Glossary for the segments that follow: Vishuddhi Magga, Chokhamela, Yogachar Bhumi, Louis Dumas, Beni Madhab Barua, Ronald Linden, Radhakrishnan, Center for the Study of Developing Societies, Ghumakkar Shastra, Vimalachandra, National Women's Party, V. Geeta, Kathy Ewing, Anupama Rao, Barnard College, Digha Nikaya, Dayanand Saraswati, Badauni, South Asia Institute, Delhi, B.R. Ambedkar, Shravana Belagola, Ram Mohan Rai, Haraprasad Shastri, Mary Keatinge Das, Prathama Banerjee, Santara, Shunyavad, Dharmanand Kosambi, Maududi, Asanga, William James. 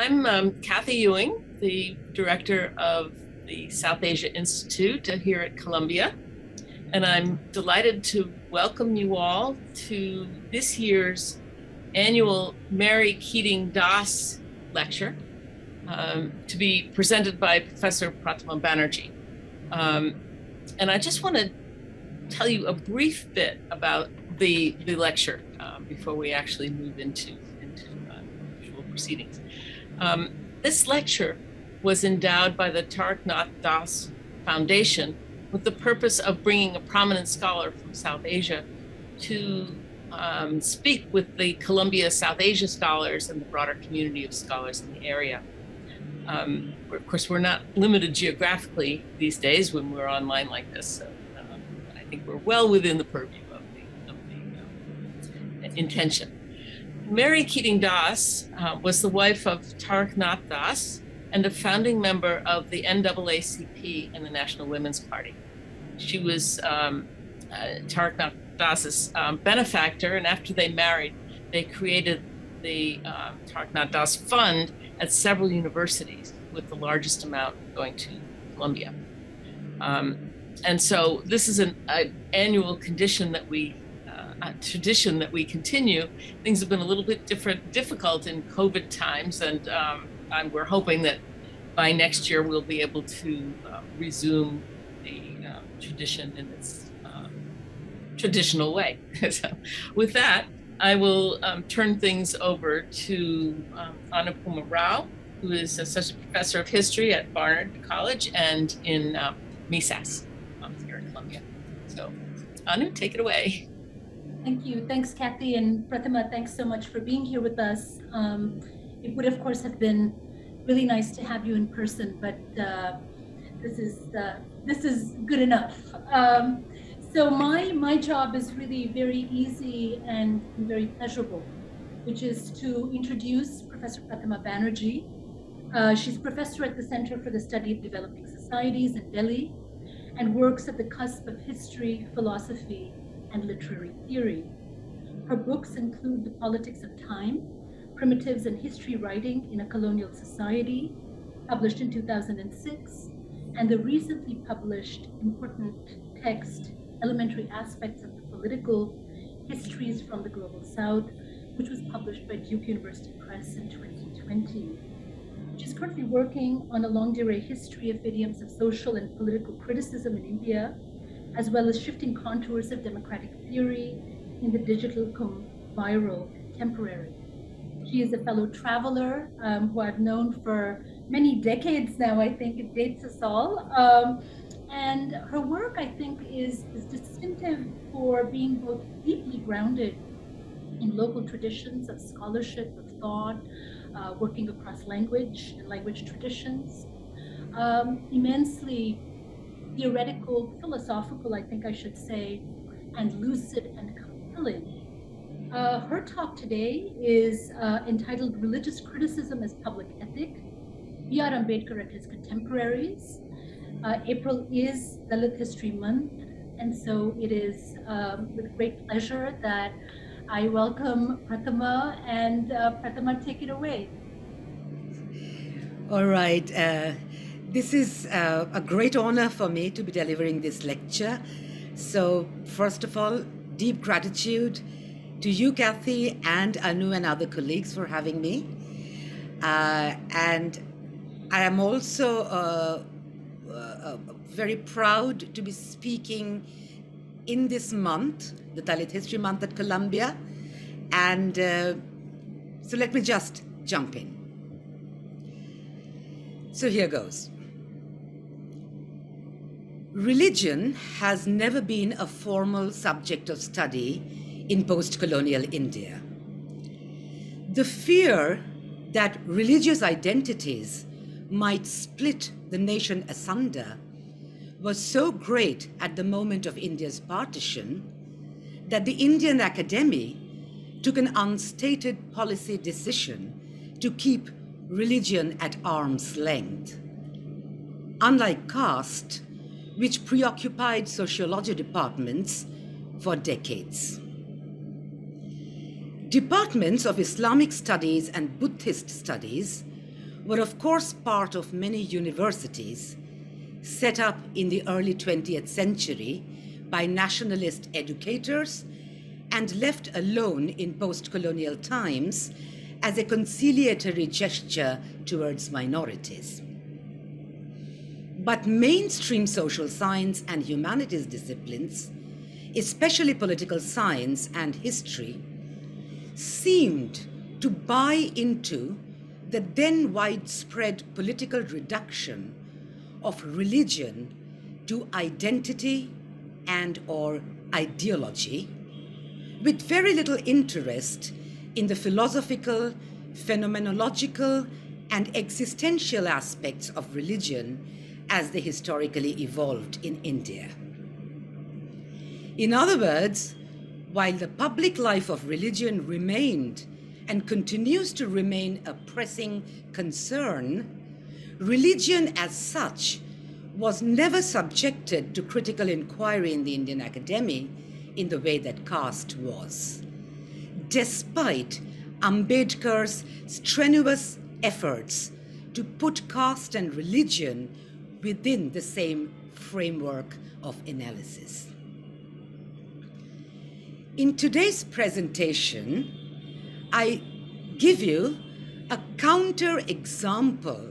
I'm Kathy Ewing, the director of the South Asia Institute here at Columbia, and I'm delighted to welcome you all to this year's annual Mary Keatinge Das lecture to be presented by Professor Prathama Banerjee. And I just want to tell you a brief bit about the lecture before we actually move into usual proceedings. This lecture was endowed by the Taraknath Das Foundation with the purpose of bringing a prominent scholar from South Asia to speak with the Columbia South Asia scholars and the broader community of scholars in the area. Of course, we're not limited geographically these days when we're online like this. So, I think we're well within the purview of the intention. Mary Keatinge Das was the wife of Taraknath Das and a founding member of the NAACP and the National Women's Party. She was Taraknath Das's benefactor, and after they married, they created the Taraknath Das Fund at several universities, with the largest amount going to Columbia. And so this is an annual tradition that we continue. Things have been a little bit difficult in COVID times, and we're hoping that by next year we'll be able to resume the tradition in its traditional way. So with that, I will turn things over to Anupama Rao, who is Associate Professor of History at Barnard College and in MESAAS here in Columbia. So Anu, take it away. Thank you. Thanks, Kathy and Prathama. Thanks so much for being here with us. It would, of course, have been really nice to have you in person, but this is good enough. So my job is really very easy and very pleasurable, which is to introduce Professor Prathama Banerjee. She's professor at the Center for the Study of Developing Societies in Delhi and works at the cusp of history, philosophy, and literary theory. Her books include The Politics of Time, Primitives and History Writing in a Colonial Society, published in 2006, and the recently published important text, Elementary Aspects of the Political Histories from the Global South, which was published by Duke University Press in 2020. She's currently working on a long durée history of idioms of social and political criticism in India, as well as shifting contours of democratic theory in the digital viral contemporary. She is a fellow traveler who I've known for many decades now. I think it dates us all. And her work, I think, is distinctive for being both deeply grounded in local traditions of scholarship, of thought, working across language and language traditions, immensely theoretical, philosophical, I think I should say, and lucid and compelling. Her talk today is entitled Religious Criticism as Public Ethic, B.R. Ambedkar and His Contemporaries. April is Dalit History Month, and so it is with great pleasure that I welcome Prathama, and Prathama, take it away. All right. This is a great honor for me to be delivering this lecture. So first of all, deep gratitude to you, Kathy, and Anu and other colleagues for having me. And I am also very proud to be speaking in this month, the Dalit History Month at Columbia. And so let me just jump in. So here goes. Religion has never been a formal subject of study in post-colonial India. The fear that religious identities might split the nation asunder was so great at the moment of India's partition that the Indian Academy took an unstated policy decision to keep religion at arm's length. Unlike caste, which preoccupied sociology departments for decades. Departments of Islamic studies and Buddhist studies were of course part of many universities set up in the early 20th century by nationalist educators and left alone in post-colonial times as a conciliatory gesture towards minorities. But mainstream social science and humanities disciplines, especially political science and history, seemed to buy into the then widespread political reduction of religion to identity and/or ideology, with very little interest in the philosophical, phenomenological, and existential aspects of religion as they historically evolved in India. In other words, while the public life of religion remained and continues to remain a pressing concern, religion as such was never subjected to critical inquiry in the Indian academy in the way that caste was, despite Ambedkar's strenuous efforts to put caste and religion within the same framework of analysis. In today's presentation, I give you a counter-example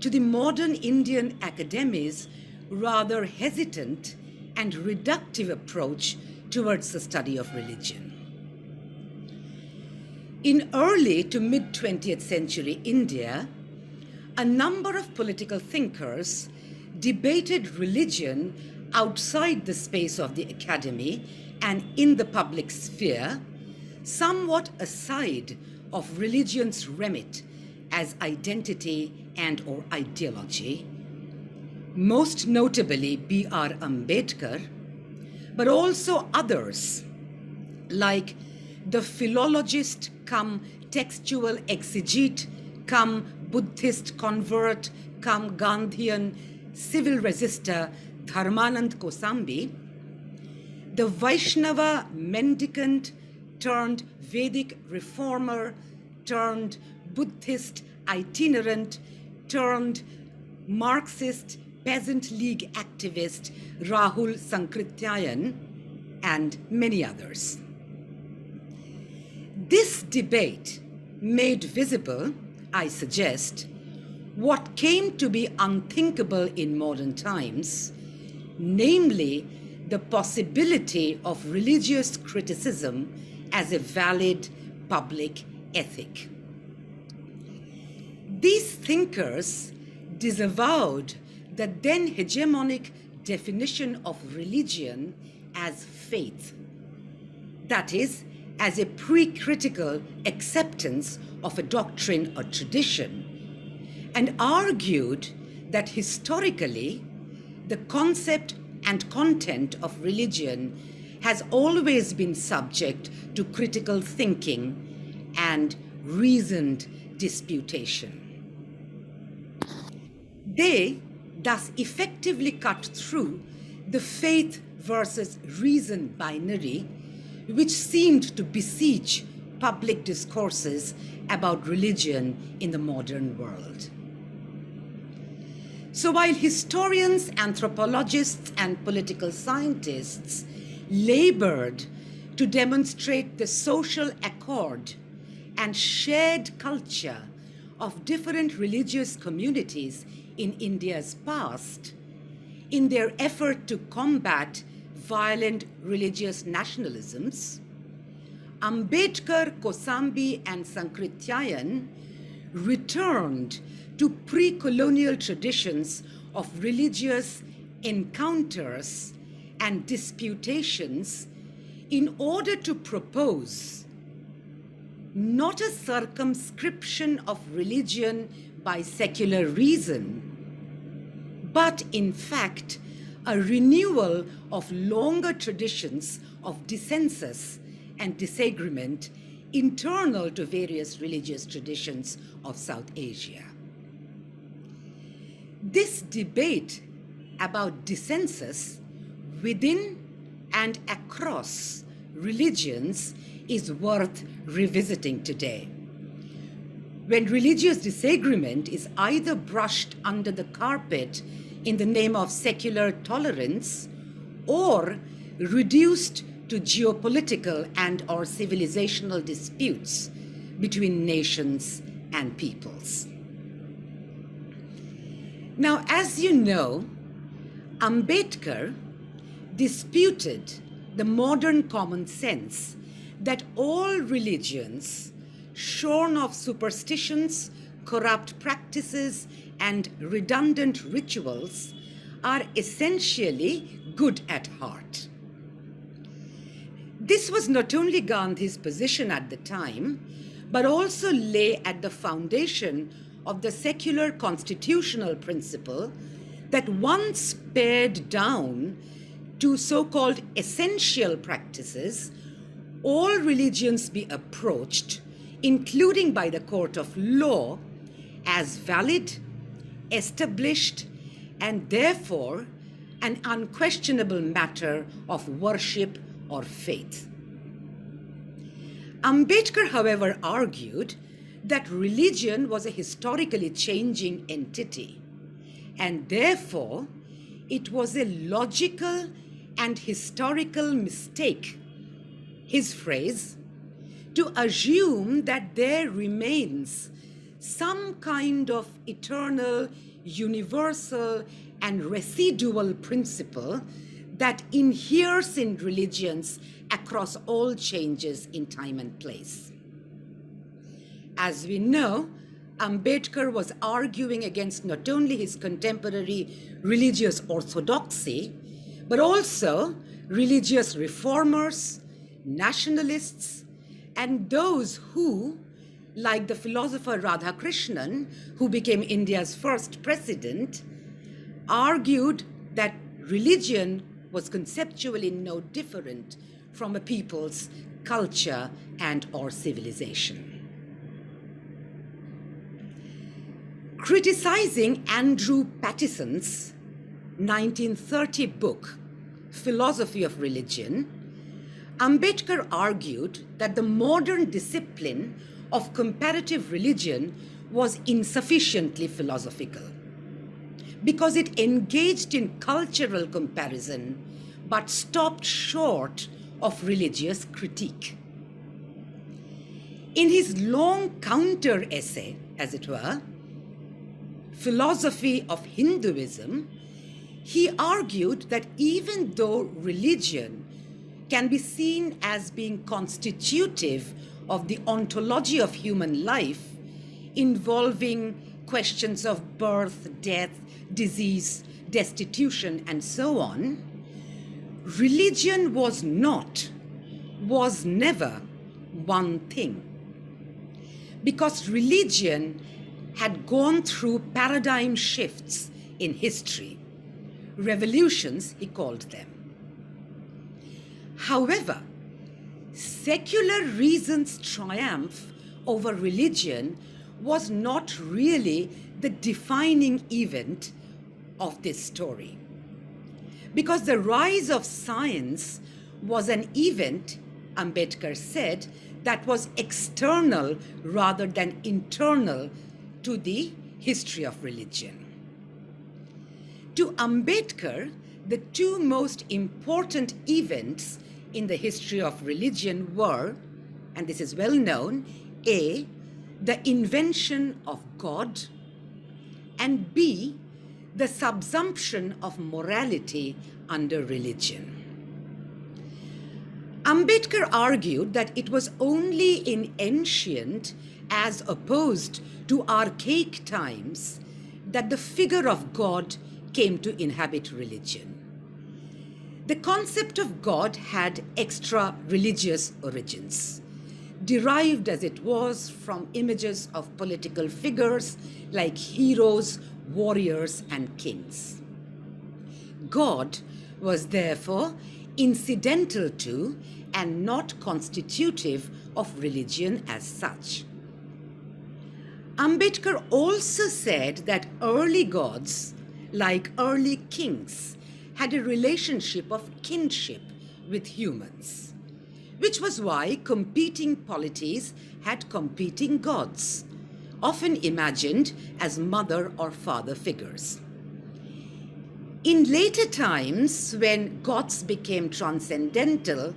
to the modern Indian academy's rather hesitant and reductive approach towards the study of religion. In early to mid-20th century India, a number of political thinkers debated religion outside the space of the academy and in the public sphere, somewhat aside of religion's remit as identity and/or ideology, most notably B.R. Ambedkar, but also others like the philologist cum textual exegete cum Buddhist convert cum Gandhian civil resistor Dharmanand Kosambi, the Vaishnava mendicant turned Vedic reformer turned Buddhist itinerant turned Marxist peasant league activist Rahul Sankrityayan, and many others. This debate made visible, I suggest, what came to be unthinkable in modern times, namely the possibility of religious criticism as a valid public ethic. These thinkers disavowed the then hegemonic definition of religion as faith, that is, as a pre-critical acceptance of a doctrine or tradition, and argued that historically the concept and content of religion has always been subject to critical thinking and reasoned disputation. They thus effectively cut through the faith versus reason binary, which seemed to besiege public discourses about religion in the modern world. So while historians, anthropologists, and political scientists labored to demonstrate the social accord and shared culture of different religious communities in India's past, in their effort to combat violent religious nationalisms, Ambedkar, Kosambi, and Sankrityayan returned to pre-colonial traditions of religious encounters and disputations in order to propose not a circumscription of religion by secular reason, but in fact a renewal of longer traditions of dissensus and disagreement internal to various religious traditions of South Asia. This debate about dissensus within and across religions is worth revisiting today, when religious disagreement is either brushed under the carpet in the name of secular tolerance or reduced to geopolitical and/or civilizational disputes between nations and peoples. Now, as you know, Ambedkar disputed the modern common sense that all religions, shorn of superstitions, corrupt practices, and redundant rituals, are essentially good at heart. This was not only Gandhi's position at the time, but also lay at the foundation of the secular constitutional principle that once pared down to so-called essential practices, all religions be approached, including by the court of law, as valid, established, and therefore an unquestionable matter of worship or faith. Ambedkar, however, argued that religion was a historically changing entity, and therefore it was a logical and historical mistake, his phrase, to assume that there remains some kind of eternal, universal, and residual principle that inheres in religions across all changes in time and place. As we know, Ambedkar was arguing against not only his contemporary religious orthodoxy, but also religious reformers, nationalists, and those who, like the philosopher Radhakrishnan, who became India's first president, argued that religion was conceptually no different from a people's culture and/or civilization. Criticizing Andrew Pattison's 1930 book, Philosophy of Religion, Ambedkar argued that the modern discipline of comparative religion was insufficiently philosophical because it engaged in cultural comparison but stopped short of religious critique. In his long counter-essay, as it were, Philosophy of Hinduism, he argued that even though religion can be seen as being constitutive of the ontology of human life, involving questions of birth, death, disease, destitution, and so on, religion was never one thing, because religion had gone through paradigm shifts in history, revolutions, he called them. However, secular reason's triumph over religion was not really the defining event of this story, because the rise of science was an event, Ambedkar said, that was external rather than internal to the history of religion. To Ambedkar, the two most important events in the history of religion were, and this is well known, A, the invention of God, and B, the subsumption of morality under religion. Ambedkar argued that it was only in ancient as opposed to archaic times that the figure of God came to inhabit religion. The concept of God had extra-religious origins, derived as it was from images of political figures like heroes, warriors, and kings. God was therefore incidental to and not constitutive of religion as such. Ambedkar also said that early gods, like early kings, had a relationship of kinship with humans, which was why competing polities had competing gods, often imagined as mother or father figures. In later times, when Goths became transcendental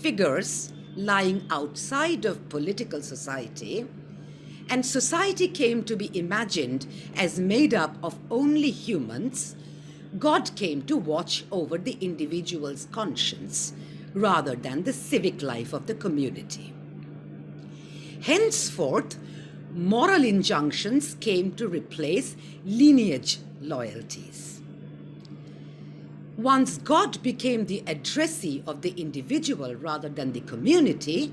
figures lying outside of political society, and society came to be imagined as made up of only humans, God came to watch over the individual's conscience rather than the civic life of the community. Henceforth, moral injunctions came to replace lineage loyalties. Once God became the addressee of the individual rather than the community,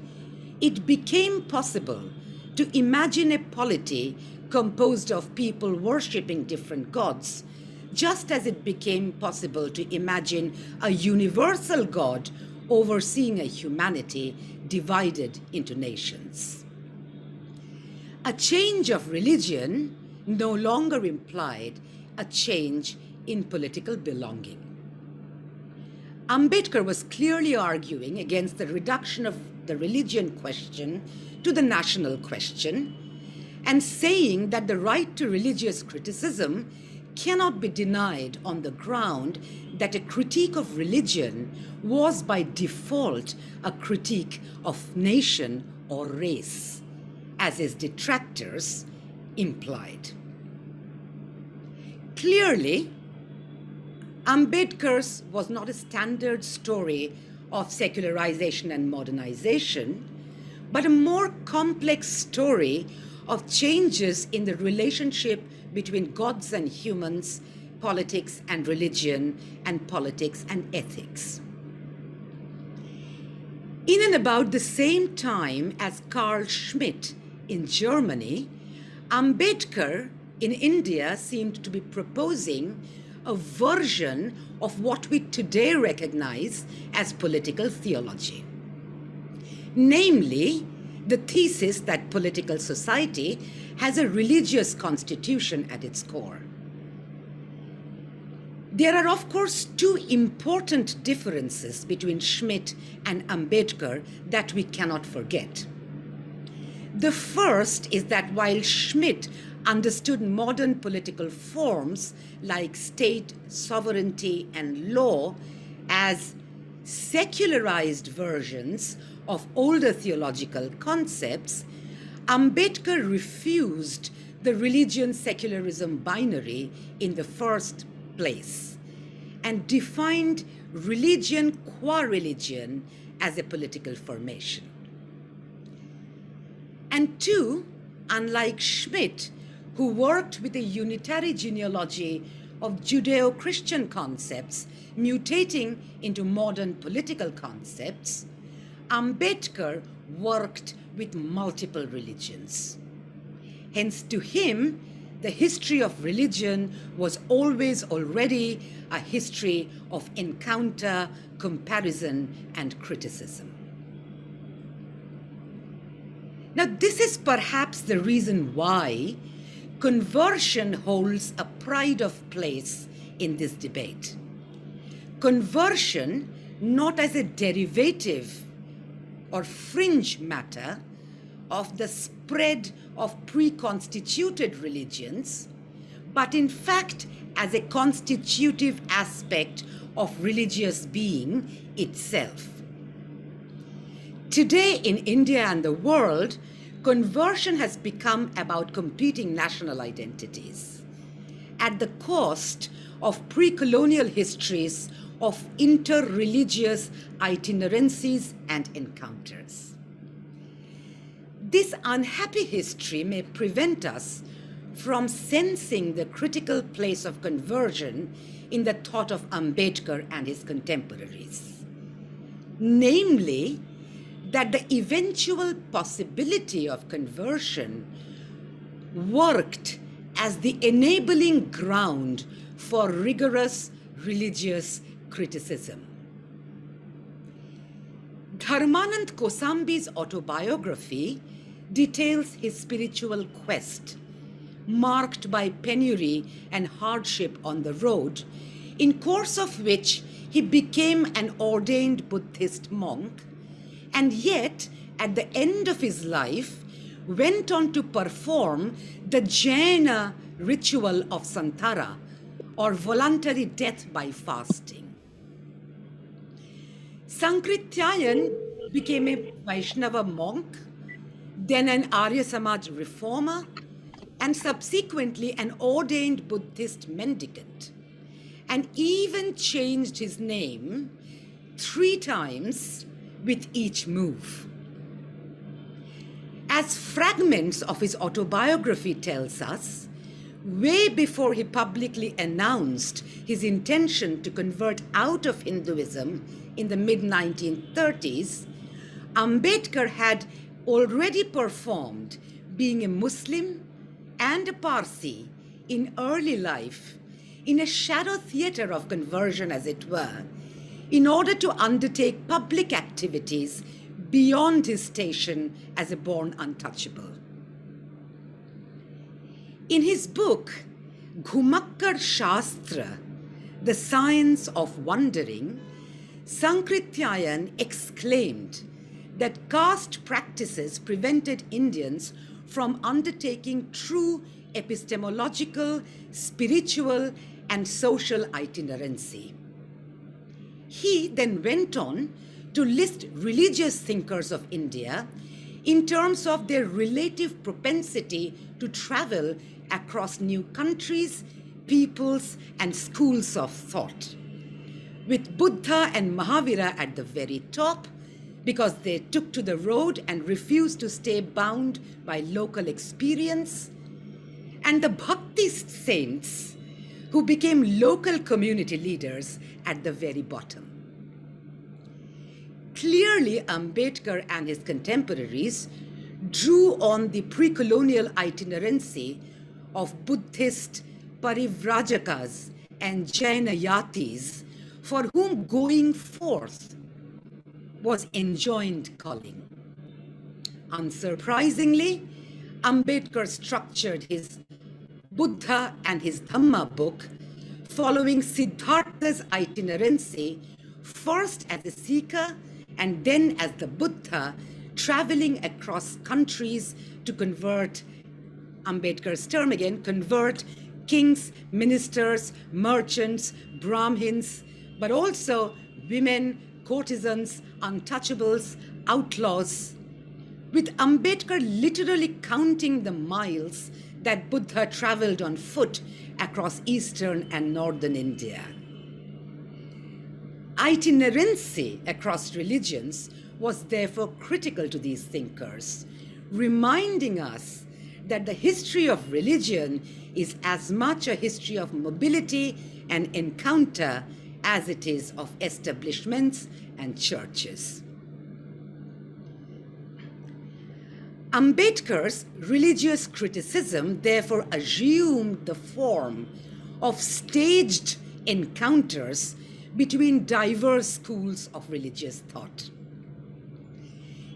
it became possible to imagine a polity composed of people worshipping different gods, just as it became possible to imagine a universal God overseeing a humanity divided into nations. A change of religion no longer implied a change in political belonging. Ambedkar was clearly arguing against the reduction of the religion question to the national question, and saying that the right to religious criticism cannot be denied on the ground that a critique of religion was by default a critique of nation or race, as his detractors implied. Clearly, Ambedkar's was not a standard story of secularization and modernization, but a more complex story of changes in the relationship between gods and humans, politics and religion, and politics and ethics. In and about the same time as Carl Schmitt in Germany, Ambedkar in India seemed to be proposing a version of what we today recognize as political theology. Namely, the thesis that political society has a religious constitution at its core. There are, of course, two important differences between Schmitt and Ambedkar that we cannot forget. The first is that while Schmitt understood modern political forms like state, sovereignty, and law as secularized versions of older theological concepts, Ambedkar refused the religion-secularism binary in the first place and defined religion qua religion as a political formation. And two, unlike Schmitt, who worked with a unitary genealogy of Judeo-Christian concepts mutating into modern political concepts, Ambedkar worked with multiple religions. Hence, to him, the history of religion was always already a history of encounter, comparison, and criticism. Now, this is perhaps the reason why conversion holds a pride of place in this debate. Conversion, not as a derivative or fringe matter of the spread of pre-constituted religions, but in fact as a constitutive aspect of religious being itself. Today in India and the world, conversion has become about competing national identities at the cost of pre-colonial histories of inter-religious itinerancies and encounters. This unhappy history may prevent us from sensing the critical place of conversion in the thought of Ambedkar and his contemporaries. Namely, that the eventual possibility of conversion worked as the enabling ground for rigorous religious criticism. Dharmanand Kosambi's autobiography details his spiritual quest, marked by penury and hardship on the road, in course of which he became an ordained Buddhist monk, and yet at the end of his life went on to perform the Jaina ritual of Santara, or voluntary death by fasting. Sankrityayan became a Vaishnava monk, then an Arya Samaj reformer, and subsequently an ordained Buddhist mendicant, and even changed his name 3 times with each move. As fragments of his autobiography tells us, way before he publicly announced his intention to convert out of Hinduism in the mid-1930s, Ambedkar had already performed being a Muslim and a Parsi in early life, in a shadow theater of conversion, as it were, in order to undertake public activities beyond his station as a born untouchable. In his book, Ghumakkar Shastra, The Science of Wandering, Sankrityayan exclaimed that caste practices prevented Indians from undertaking true epistemological, spiritual, and social itinerancy. He then went on to list religious thinkers of India in terms of their relative propensity to travel across new countries, peoples, and schools of thought, with Buddha and Mahavira at the very top, because they took to the road and refused to stay bound by local experience, and the Bhakti saints, who became local community leaders, at the very bottom. Clearly, Ambedkar and his contemporaries drew on the pre-colonial itinerancy of Buddhist parivrajakas and Jainayatis, for whom going forth was enjoined calling. Unsurprisingly, Ambedkar structured his Buddha and his Dhamma book following Siddhartha's itinerancy, first as a seeker and then as the Buddha, traveling across countries to convert, Ambedkar's term again, convert kings, ministers, merchants, Brahmins, but also women, courtesans, untouchables, outlaws, with Ambedkar literally counting the miles that Buddha traveled on foot across eastern and northern India. Itinerancy across religions was therefore critical to these thinkers, reminding us that the history of religion is as much a history of mobility and encounter as it is of establishments and churches. Ambedkar's religious criticism therefore assumed the form of staged encounters between diverse schools of religious thought.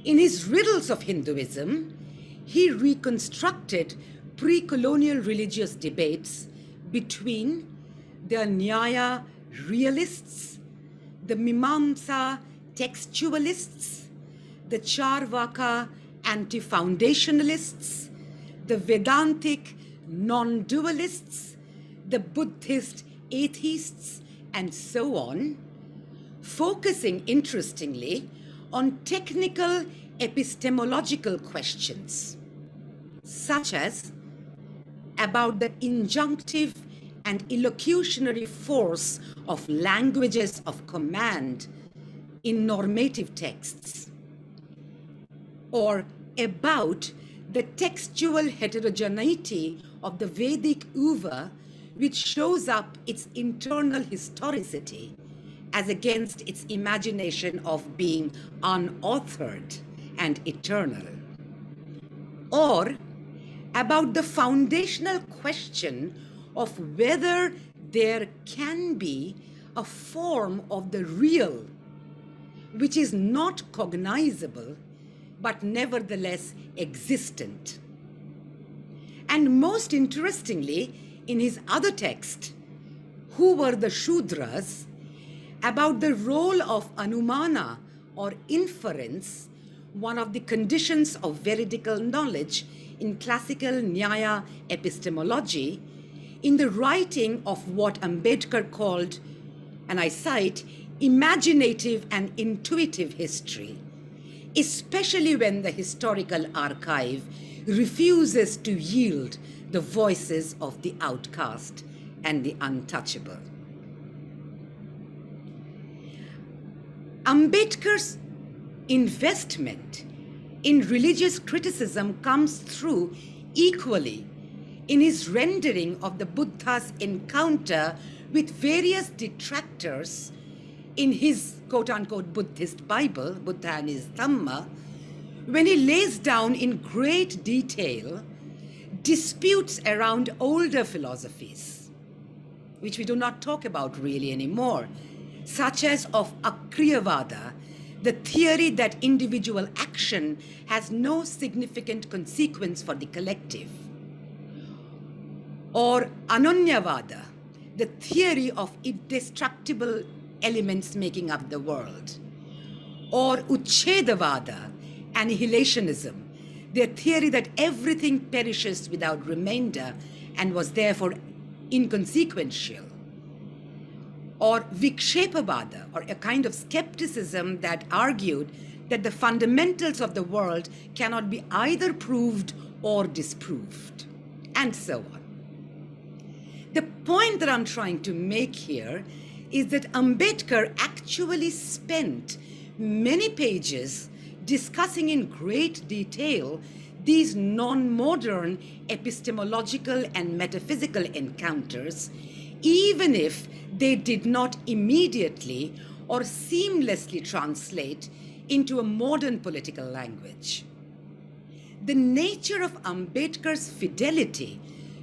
In his Riddles of Hinduism, he reconstructed pre-colonial religious debates between the Nyaya realists, the Mimamsa textualists, the Charvaka anti-foundationalists, the Vedantic non-dualists, the Buddhist atheists, and so on, focusing, interestingly, on technical epistemological questions, such as about the injunctive and illocutionary force of languages of command in normative texts, or about the textual heterogeneity of the Vedic Uva, which shows up its internal historicity as against its imagination of being unauthored and eternal, or about the foundational question of whether there can be a form of the real which is not cognizable but nevertheless existent. And most interestingly, in his other text, Who Were the Shudras?, about the role of Anumana, or inference, one of the conditions of veridical knowledge in classical Nyaya epistemology in the writing of what Ambedkar called, and I cite, imaginative and intuitive history, especially when the historical archive refuses to yield the voices of the outcast and the untouchable. Ambedkar's investment in religious criticism comes through equally in his rendering of the Buddha's encounter with various detractors in his quote-unquote Buddhist Bible, Buddha and his Dhamma, when he lays down in great detail disputes around older philosophies, which we do not talk about really anymore, such as of Akriyavada, the theory that individual action has no significant consequence for the collective, or Anonyavada, the theory of indestructible elements making up the world, or Uchedavada, annihilationism, their theory that everything perishes without remainder and was therefore inconsequential, or Vikshepavada, or a kind of skepticism that argued that the fundamentals of the world cannot be either proved or disproved, and so on. The point that I'm trying to make here is that Ambedkar actually spent many pages discussing in great detail these non-modern epistemological and metaphysical encounters, even if they did not immediately or seamlessly translate into a modern political language. The nature of Ambedkar's fidelity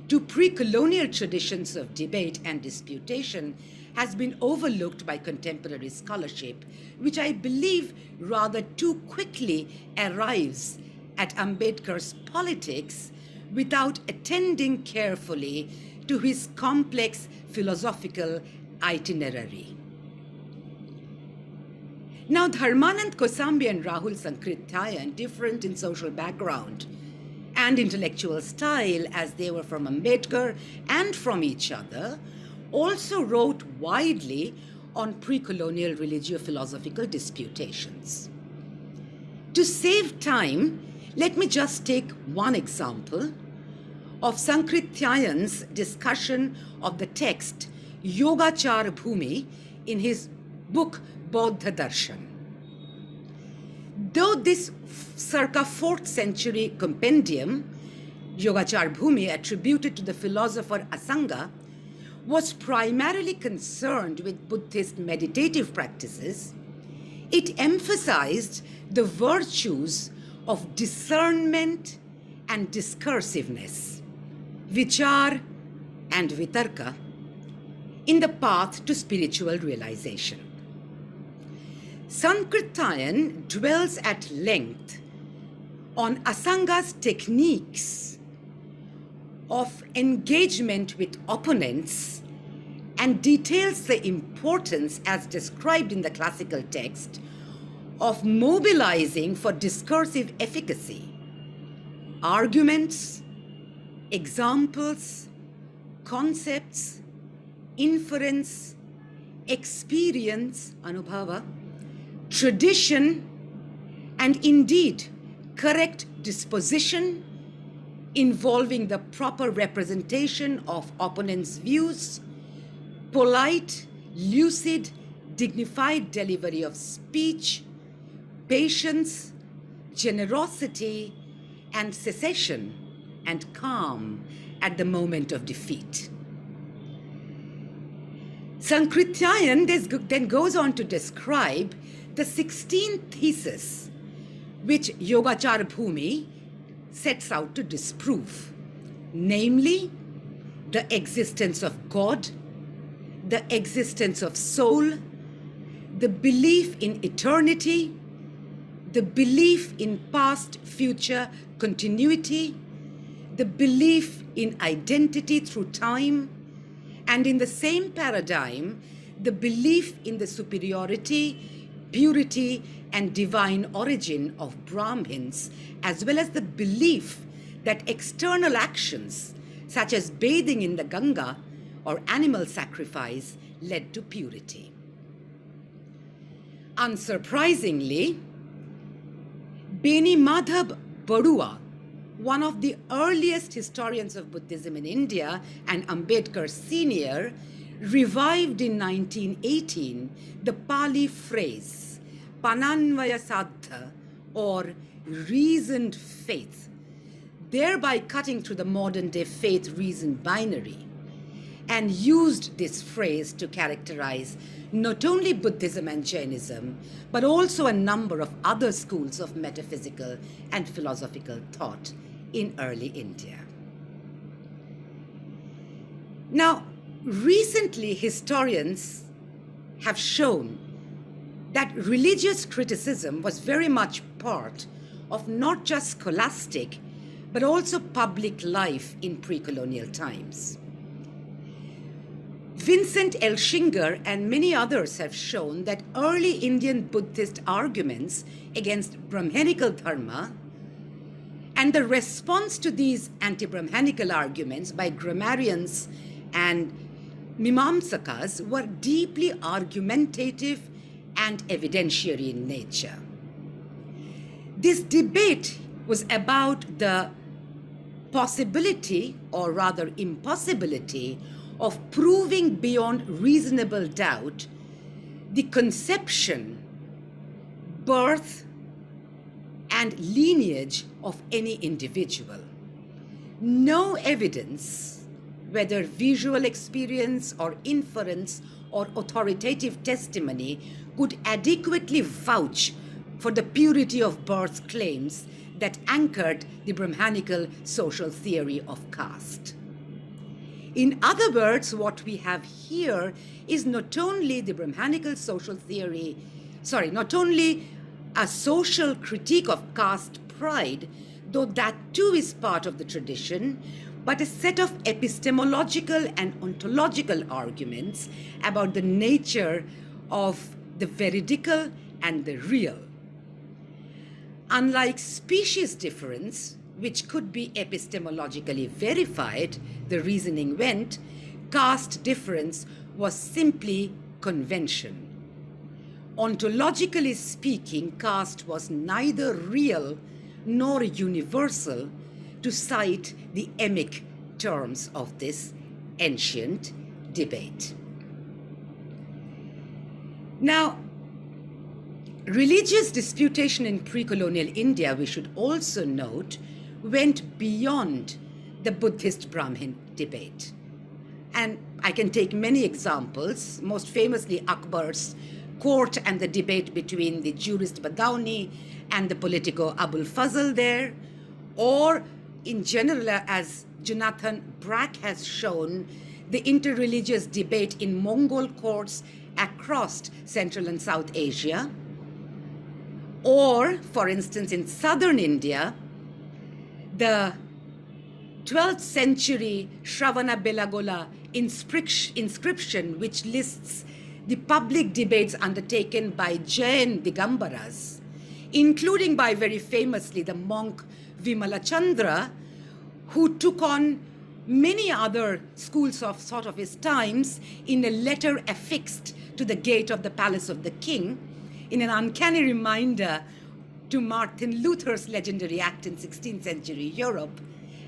to pre-colonial traditions of debate and disputation has been overlooked by contemporary scholarship, which I believe rather too quickly arrives at Ambedkar's politics without attending carefully to his complex philosophical itinerary. Now, Dharmanand Kosambi and Rahul Sankrityayan, different in social background and intellectual style as they were from Ambedkar and from each other, also wrote widely on pre-colonial religio-philosophical disputations. To save time, let me just take one example of Sankrityayan's discussion of the text Yogachar Bhumi in his book Bodha Darshan. Though this circa 4th century compendium, Yogachar Bhumi, attributed to the philosopher Asanga, was primarily concerned with Buddhist meditative practices, it emphasized the virtues of discernment and discursiveness, vichar and vitarka, in the path to spiritual realization. Sankrityayan dwells at length on Asanga's techniques of engagement with opponents and details the importance, as described in the classical text, of mobilizing for discursive efficacy, arguments, examples, concepts, inference, experience, anubhava, tradition, and indeed correct disposition involving the proper representation of opponents' views, polite, lucid, dignified delivery of speech, patience, generosity, and cessation and calm at the moment of defeat. Sankrityayan then goes on to describe the 16 theses which Yogachar Bhumi sets out to disprove, namely the existence of God, the existence of soul, the belief in eternity, the belief in past, future continuity, the belief in identity through time, and in the same paradigm, the belief in the superiority, purity, and divine origin of Brahmins, as well as the belief that external actions, such as bathing in the Ganga or animal sacrifice, led to purity. Unsurprisingly, Beni Madhab Barua, one of the earliest historians of Buddhism in India and Ambedkar Senior, revived in 1918 the Pali phrase Pananvaya Saddha, or reasoned faith, thereby cutting through the modern day faith-reason binary, and used this phrase to characterize not only Buddhism and Jainism, but also a number of other schools of metaphysical and philosophical thought in early India. Now, recently historians have shown that religious criticism was very much part of not just scholastic, but also public life in pre-colonial times. Vincent Elsinger and many others have shown that early Indian Buddhist arguments against Brahmanical dharma and the response to these anti-Brahmanical arguments by grammarians and mimamsakas were deeply argumentative and evidentiary in nature. This debate was about the possibility, or rather impossibility, of proving beyond reasonable doubt the conception, birth, and lineage of any individual. No evidence, whether visual experience or inference or authoritative testimony, could adequately vouch for the purity of birth claims that anchored the Brahmanical social theory of caste. In other words, what we have here is not only the Brahmanical social theory, not only a social critique of caste pride, though that too is part of the tradition, but a set of epistemological and ontological arguments about the nature of the veridical and the real. Unlike species difference, which could be epistemologically verified, the reasoning went, caste difference was simply convention. Ontologically speaking, caste was neither real nor universal, to cite the emic terms of this ancient debate. Now, religious disputation in pre-colonial India, we should also note, went beyond the Buddhist Brahmin debate. And I can take many examples, most famously Akbar's court and the debate between the jurist Badauni and the politico Abul Fazl there, or in general, as Jonathan Brack has shown, the interreligious debate in Mongol courts across Central and South Asia, or, for instance, in southern India, the 12th century Shravana Belagola inscription, which lists the public debates undertaken by Jain Digambaras, including by, very famously, the monk Vimalachandra, who took on many other schools of thought of his times in a letter affixed to the gate of the palace of the king, in an uncanny reminder to Martin Luther's legendary act in 16th century Europe,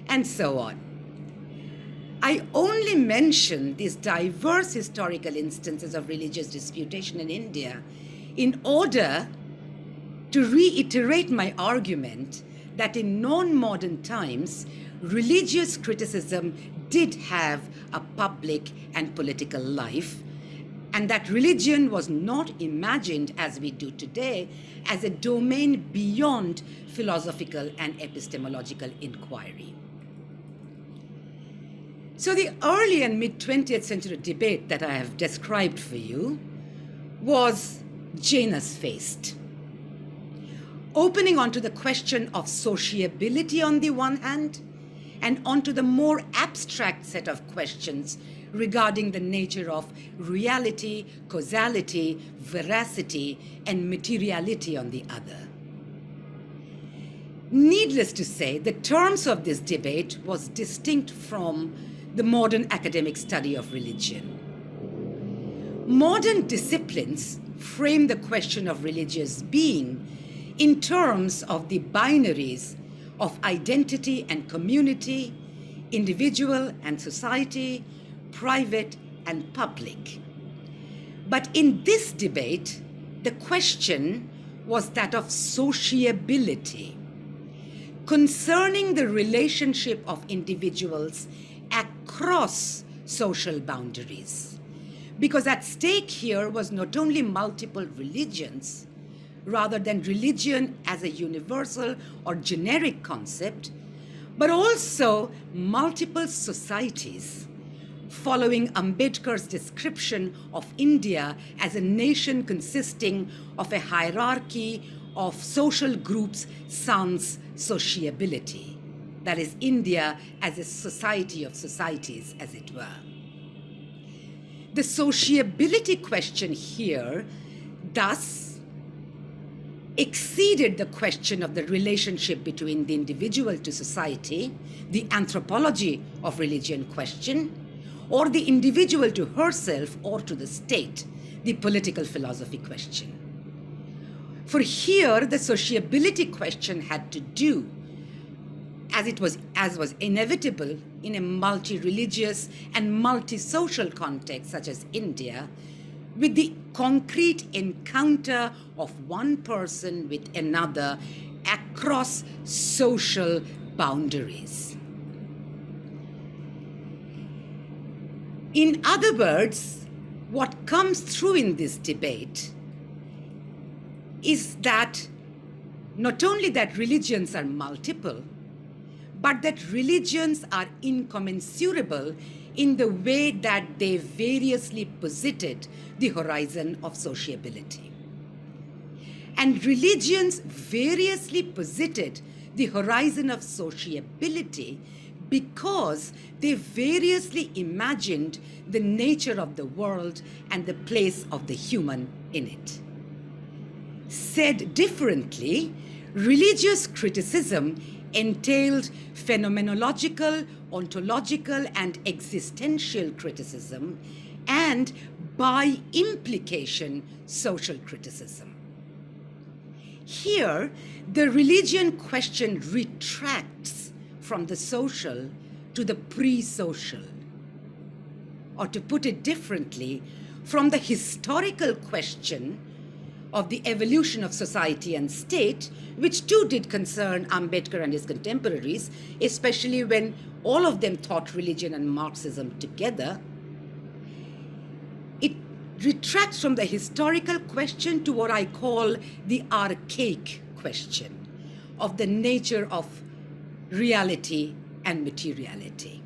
and so on. I only mention these diverse historical instances of religious disputation in India in order to reiterate my argument that in non-modern times, religious criticism did have a public and political life, and that religion was not imagined, as we do today, as a domain beyond philosophical and epistemological inquiry. So the early and mid-20th century debate that I have described for you was Janus-faced, opening onto the question of sociability on the one hand, and onto the more abstract set of questions regarding the nature of reality, causality, veracity, and materiality on the other. Needless to say, the terms of this debate was distinct from the modern academic study of religion. Modern disciplines frame the question of religious being in terms of the binaries of identity and community, individual and society, private and public. But in this debate, the question was that of sociability, concerning the relationship of individuals across social boundaries. Because at stake here was not only multiple religions, rather than religion as a universal or generic concept, but also multiple societies, following Ambedkar's description of India as a nation consisting of a hierarchy of social groups sans sociability. That is, India as a society of societies, as it were. The sociability question here, thus, exceeded the question of the relationship between the individual to society, the anthropology of religion question, or the individual to herself or to the state, the political philosophy question. For here, the sociability question had to do, as was inevitable in a multi-religious and multi-social context such as India, with the concrete encounter of one person with another across social boundaries. In other words, what comes through in this debate is that not only that religions are multiple, but that religions are incommensurable in the way that they variously posited the horizon of sociability. And religions variously posited the horizon of sociability because they variously imagined the nature of the world and the place of the human in it. Said differently, religious criticism entailed phenomenological, ontological, and existential criticism, and by implication, social criticism. Here, the religion question retracts from the social to the pre-social, or to put it differently, from the historical question of the evolution of society and state, which too did concern Ambedkar and his contemporaries, especially when all of them thought religion and Marxism together. It retracts from the historical question to what I call the archaic question of the nature of reality and materiality.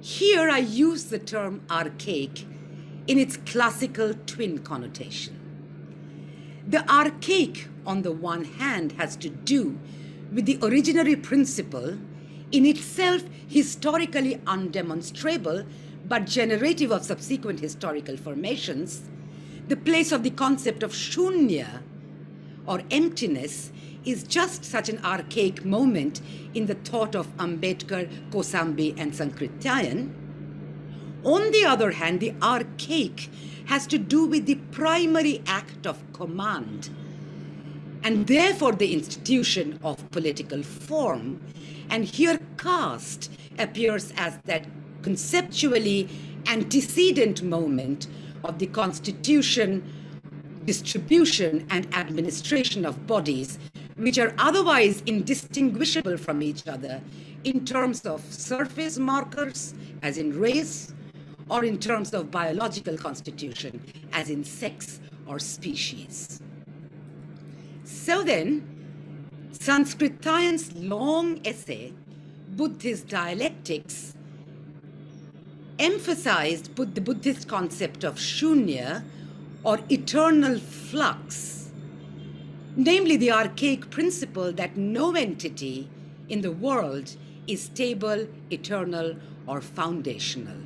Here I use the term archaic in its classical twin connotation. The archaic, on the one hand, has to do with the originary principle, in itself historically undemonstrable, but generative of subsequent historical formations, the place of the concept of shunya, or emptiness, is just such an archaic moment in the thought of Ambedkar, Kosambi, and Sankrityayan. On the other hand, the archaic has to do with the primary act of command, and therefore the institution of political form. And here caste appears as that conceptually antecedent moment of the constitution, distribution, and administration of bodies, which are otherwise indistinguishable from each other in terms of surface markers, as in race, or in terms of biological constitution, as in sex or species. So then, Sanskrityayan's long essay, Buddhist Dialectics, emphasized the Buddhist concept of shunya, or eternal flux, namely the archaic principle that no entity in the world is stable, eternal, or foundational.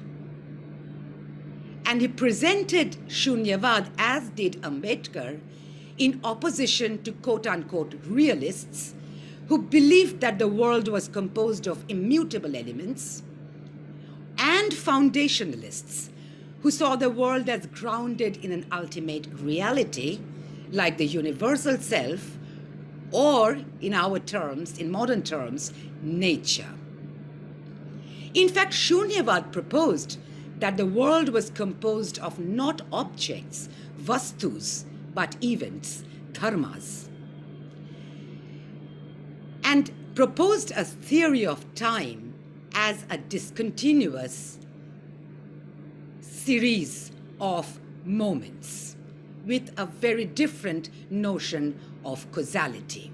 And he presented Shunyavad, as did Ambedkar, in opposition to quote-unquote realists who believed that the world was composed of immutable elements, and foundationalists who saw the world as grounded in an ultimate reality, like the universal self, or in our terms, in modern terms, nature. In fact, Shunyavad proposed that the world was composed of not objects, vastus, but events, dharmas, and proposed a theory of time as a discontinuous series of moments, with a very different notion of causality.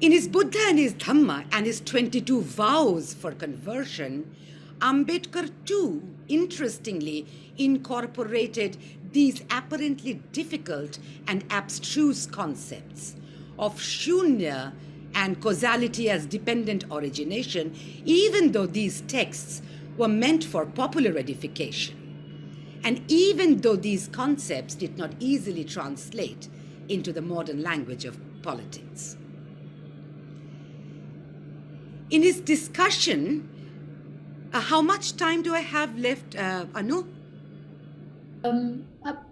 In his Buddha and his Dhamma and his 22 vows for conversion, Ambedkar too, interestingly, incorporated these apparently difficult and abstruse concepts of shunya and causality as dependent origination, even though these texts were meant for popular edification, and even though these concepts did not easily translate into the modern language of politics. In his discussion, how much time do I have left, Anu?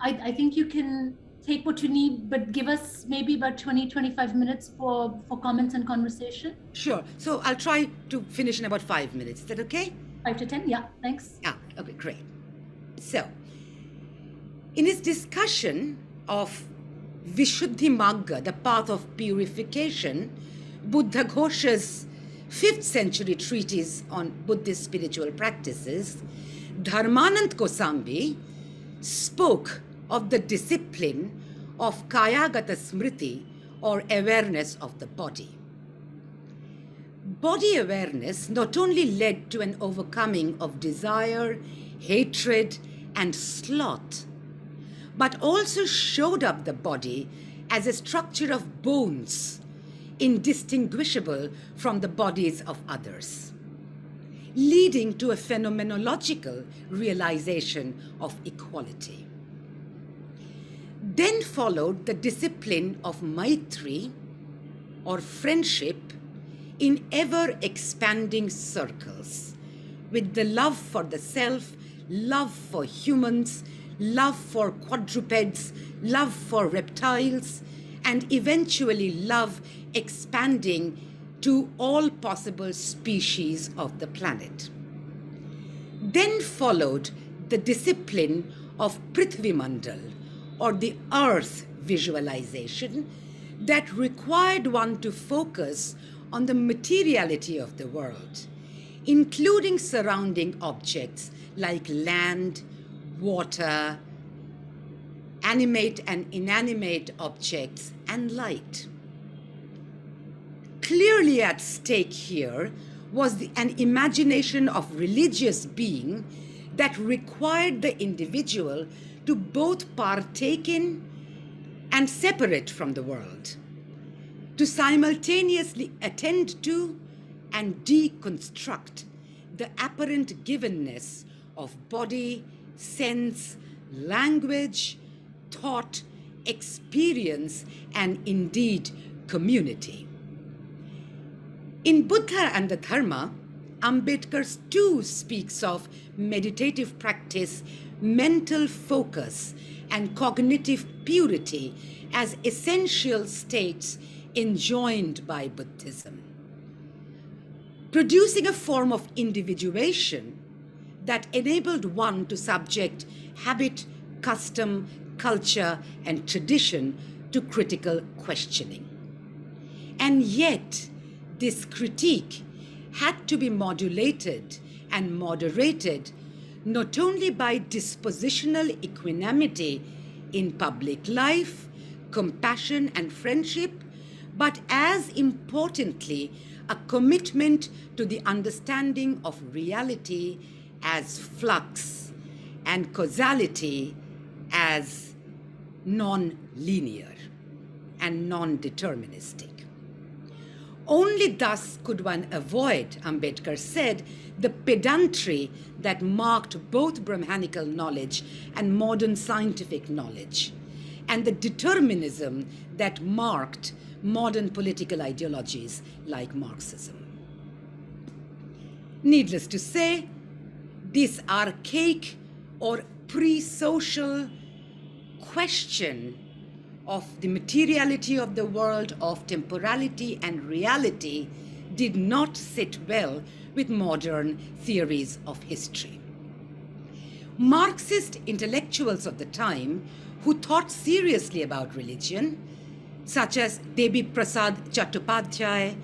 I think you can take what you need, but give us maybe about 20-25 minutes for comments and conversation. Sure. So I'll try to finish in about 5 minutes. Is that okay? 5 to 10, yeah, thanks. Yeah, okay, great. So, in his discussion of Vishuddhi Magga, the path of purification, Buddha Ghosh's 5th century treatise on Buddhist spiritual practices, Dharmanand Kosambi spoke of the discipline of Kayagata Smriti, or awareness of the body. Body awareness not only led to an overcoming of desire, hatred, and sloth, but also showed up the body as a structure of bones indistinguishable from the bodies of others, leading to a phenomenological realization of equality. Then followed the discipline of maitri, or friendship, in ever-expanding circles, with the love for the self, love for humans, love for quadrupeds, love for reptiles, and eventually love expanding to all possible species of the planet. Then followed the discipline of Prithvimandal, or the earth visualization, that required one to focus on the materiality of the world, including surrounding objects like land, water, animate and inanimate objects, and light. Clearly at stake here was an imagination of religious being that required the individual to both partake in and separate from the world, to simultaneously attend to and deconstruct the apparent givenness of body, sense, language, thought, experience, and indeed community. In Buddha and the Dharma, Ambedkar too speaks of meditative practice, mental focus, and cognitive purity as essential states enjoined by Buddhism, producing a form of individuation that enabled one to subject habit, custom, culture, and tradition to critical questioning. And yet, this critique had to be modulated and moderated not only by dispositional equanimity in public life, compassion, and friendship, but as importantly, a commitment to the understanding of reality as flux and causality as non-linear and non-deterministic. Only thus could one avoid, Ambedkar said, the pedantry that marked both Brahmanical knowledge and modern scientific knowledge, and the determinism that marked modern political ideologies like Marxism. Needless to say, this archaic or pre-social question of the materiality of the world, of temporality and reality, did not sit well with modern theories of history. Marxist intellectuals of the time who thought seriously about religion, such as Debiprasad Chattopadhyaya,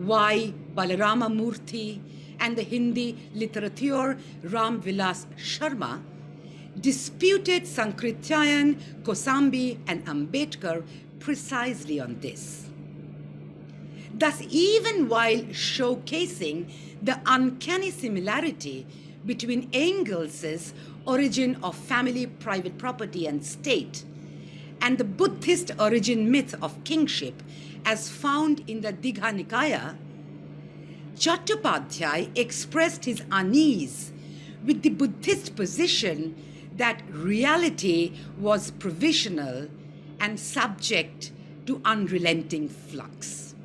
Y. Balarama Murthy, and the Hindi literateur Ram Vilas Sharma, disputed Sankrityayan, Kosambi, and Ambedkar precisely on this. Thus, even while showcasing the uncanny similarity between Engels's origin of family, private property, and state, and the Buddhist origin myth of kingship as found in the Digha Nikaya, Chattopadhyaya expressed his unease with the Buddhist position that reality was provisional and subject to unrelenting flux.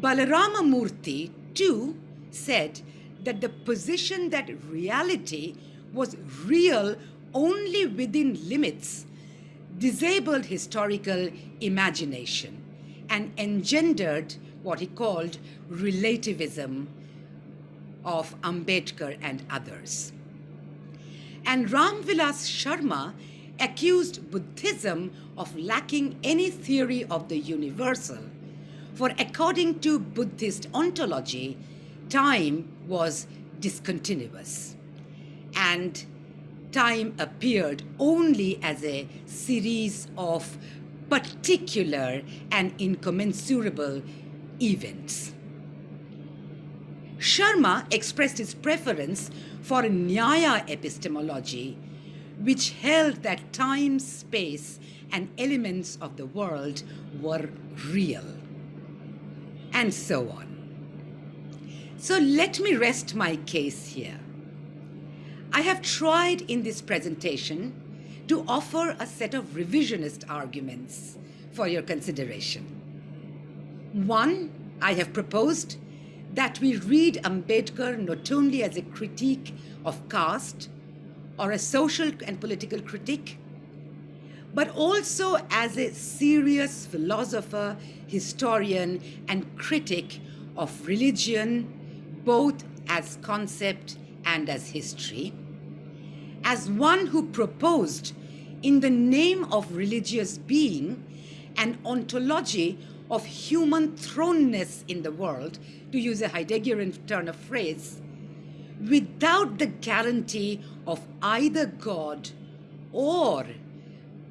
Balarama Murthy, too, said that the position that reality was real only within limits disabled historical imagination and engendered what he called relativism of Ambedkar and others. And Ram Vilas Sharma accused Buddhism of lacking any theory of the universal, for according to Buddhist ontology, time was discontinuous, and time appeared only as a series of particular and incommensurable events. Sharma expressed his preference for Nyaya epistemology, which held that time, space, and elements of the world were real, and so on. So let me rest my case here. I have tried in this presentation to offer a set of revisionist arguments for your consideration. One, I have proposed that we read Ambedkar not only as a critique of caste or a social and political critique, but also as a serious philosopher, historian, and critic of religion, both as concept and as history, as one who proposed, in the name of religious being, an ontology of human thrownness in the world, to use a Heideggerian turn of phrase, without the guarantee of either God or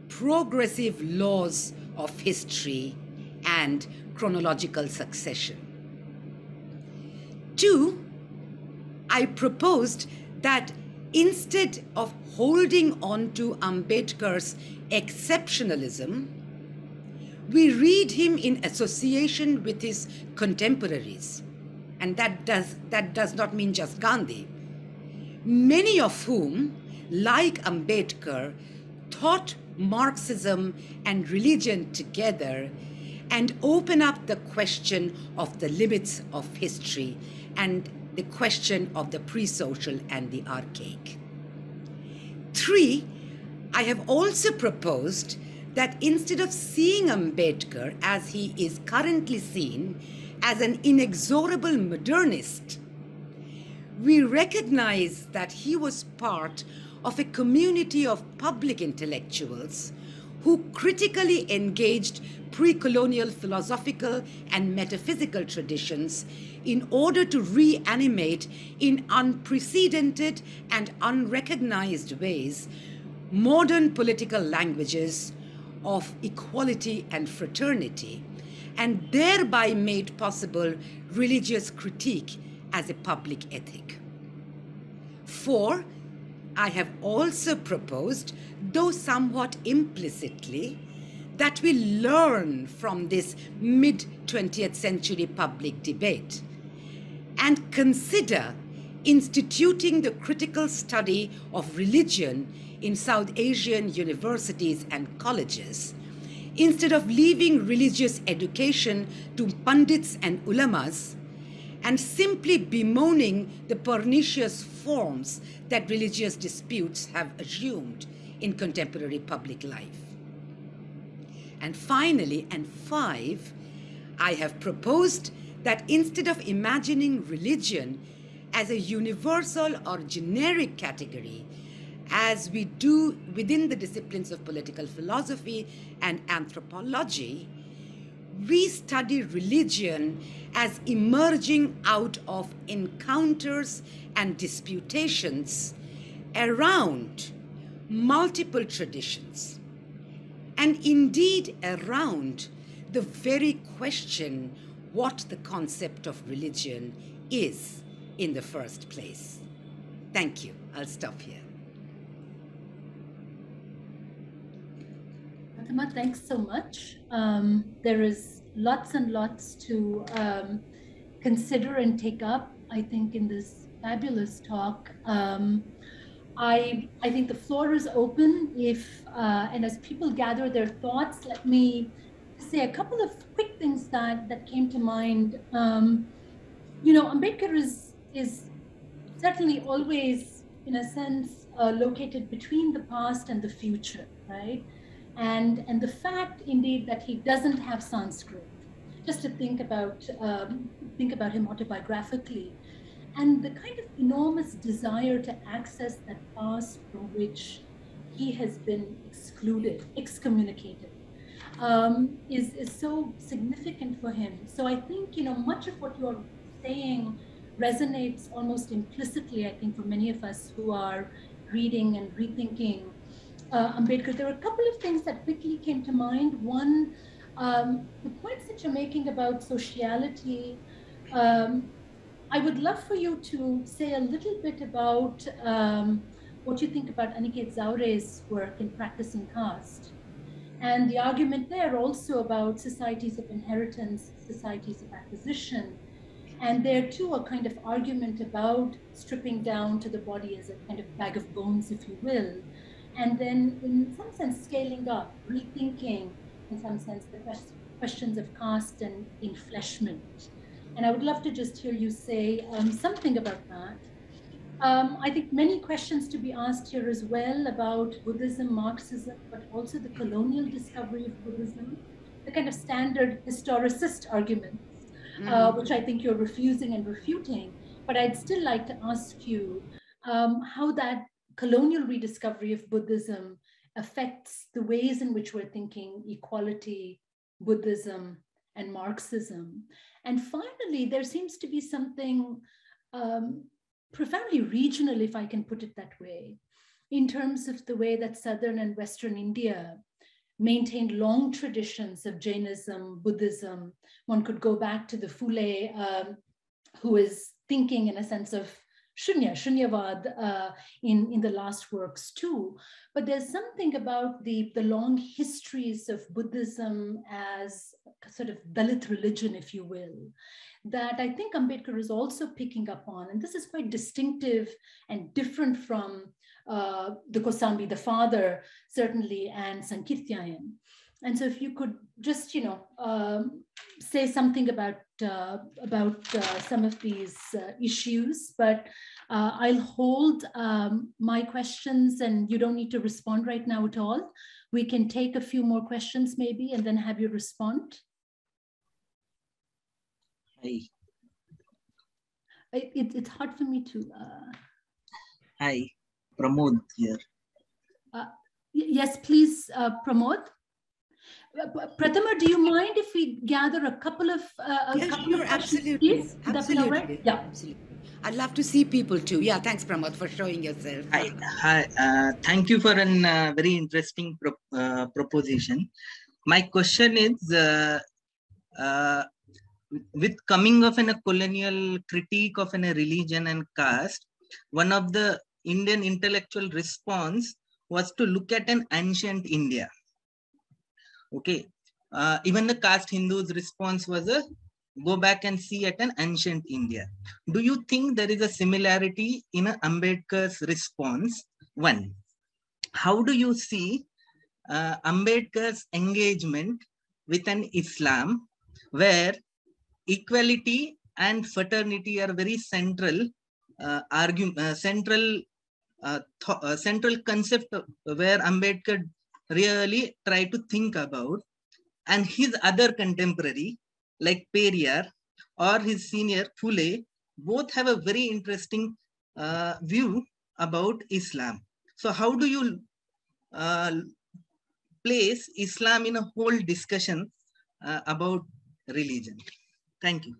progressive laws of history and chronological succession. Two, I proposed that instead of holding on to Ambedkar's exceptionalism, we read him in association with his contemporaries, and that does not mean just Gandhi, many of whom, like Ambedkar, thought Marxism and religion together and open up the question of the limits of history and the question of the pre-social and the archaic. Three, I have also proposed that instead of seeing Ambedkar as he is currently seen as an inexorable modernist, we recognize that he was part of a community of public intellectuals who critically engaged pre-colonial philosophical and metaphysical traditions in order to reanimate in unprecedented and unrecognized ways modern political languages of equality and fraternity, and thereby made possible religious critique as a public ethic. Four, I have also proposed, though somewhat implicitly, that we learn from this mid 20th century public debate, and consider instituting the critical study of religion in South Asian universities and colleges, instead of leaving religious education to pundits and ulamas, and simply bemoaning the pernicious forms that religious disputes have assumed in contemporary public life. And finally, and 5, I have proposed that instead of imagining religion as a universal or generic category, as we do within the disciplines of political philosophy and anthropology, we study religion as emerging out of encounters and disputations around multiple traditions, and indeed around the very question what the concept of religion is in the first place. Thank you. I'll stop here. Prathama, thanks so much. There is lots and lots to consider and take up, I think, in this fabulous talk. I think the floor is open. And as people gather their thoughts, let me say a couple of quick things that came to mind. You know, Ambedkar is certainly always, in a sense, located between the past and the future, right? And the fact, indeed, that he doesn't have Sanskrit, just to think about him autobiographically, and the kind of enormous desire to access that past from which he has been excluded, excommunicated, is so significant for him. So I think, you know, much of what you're saying resonates almost implicitly, I think, for many of us who are reading and rethinking Ambedkar. There were a couple of things that quickly came to mind. One, the points that you're making about sociality. I would love for you to say a little bit about what you think about Aniket Jaware's work in Practice and Caste, and the argument there also about societies of inheritance, societies of acquisition, and there too a kind of argument about stripping down to the body as a kind of bag of bones, if you will, and then in some sense scaling up, rethinking in some sense the questions of caste and enfleshment. And I would love to just hear you say something about that. I think many questions to be asked here as well about Buddhism, Marxism, but also the colonial discovery of Buddhism, the kind of standard historicist arguments, which I think you're refusing and refuting. But I'd still like to ask you how that colonial rediscovery of Buddhism affects the ways in which we're thinking equality, Buddhism, and Marxism. And finally, there seems to be something profoundly regional, if I can put it that way, in terms of the way that Southern and Western India maintained long traditions of Jainism, Buddhism. One could go back to the Phule, who is thinking in a sense of Shunyavad in the last works too. But there's something about the long histories of Buddhism as sort of Dalit religion, if you will, that I think Ambedkar is also picking up on. And this is quite distinctive and different from the Kosambi, the father, certainly, and Sankrityayan. And so if you could just, you know, say something about some of these issues, but I'll hold my questions, and you don't need to respond right now at all. We can take a few more questions maybe, and then have you respond. Hi. It's hard for me to. Hi, Pramod here. Yes, please, Pramod. Prathama, do you mind if we gather a couple of questions, absolutely. Absolutely. Right? Yeah, absolutely. I'd love to see people too. Yeah, thanks, Pramod, for showing yourself. Hi, thank you for an very interesting proposition. My question is, with coming of a colonial critique of a religion and caste, one of the Indian intellectual response was to look at an ancient India. Okay, even the caste Hindus' response was a go back and see at an ancient India. Do you think there is a similarity in Ambedkar's response? One, how do you see Ambedkar's engagement with an Islam where equality and fraternity are very central central concept where Ambedkar really tried to think about, and his other contemporary like Periyar or his senior Phule both have a very interesting view about Islam. So how do you place Islam in a whole discussion about religion? Thank you.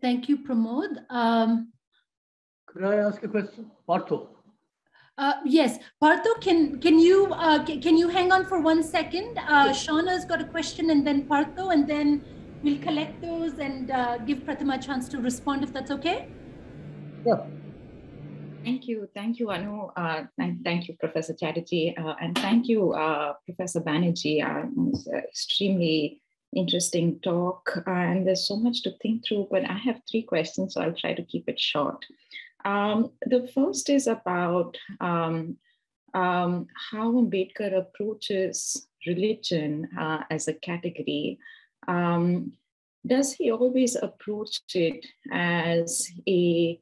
Thank you, Pramod. Could I ask a question? Partho. Yes, Partho, can you hang on for 1 second? Yes. Shauna's got a question, and then Partho, and then we'll collect those and give Prathama a chance to respond, if that's okay? Yeah. Thank you, Anu. Thank you, Professor Chatterjee, and thank you, Professor Banerjee. It's an extremely interesting talk, and there's so much to think through, but I have 3 questions, so I'll try to keep it short. The first is about how Ambedkar approaches religion as a category. Does he always approach it as a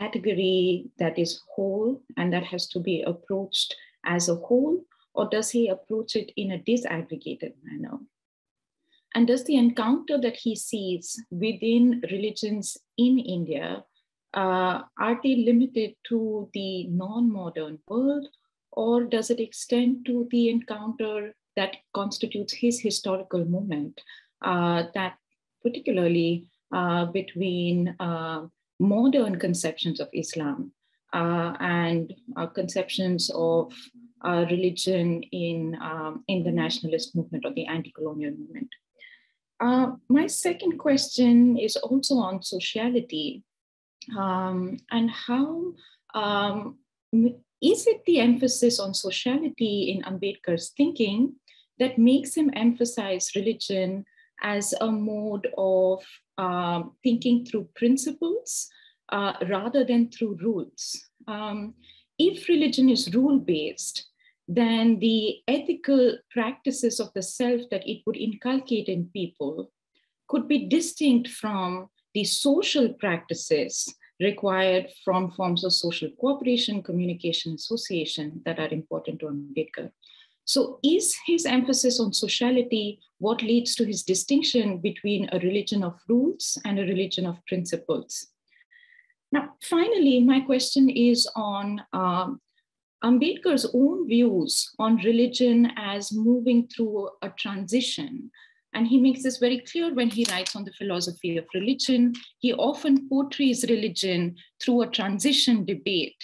category that is whole and that has to be approached as a whole, or does he approach it in a disaggregated manner? And does the encounter that he sees within religions in India, are they limited to the non-modern world, or does it extend to the encounter that constitutes his historical moment, that particularly between modern conceptions of Islam and conceptions of religion in the nationalist movement or the anti-colonial movement? My second question is also on sociality, and how is it the emphasis on sociality in Ambedkar's thinking that makes him emphasize religion as a mode of thinking through principles rather than through rules? If religion is rule-based, then the ethical practices of the self that it would inculcate in people could be distinct from the social practices required from forms of social cooperation, communication, association that are important to Ambedkar. So is his emphasis on sociality what leads to his distinction between a religion of rules and a religion of principles? Now, finally, my question is on Ambedkar's own views on religion as moving through a transition. And he makes this very clear when he writes on the philosophy of religion. He often portrays religion through a transition debate.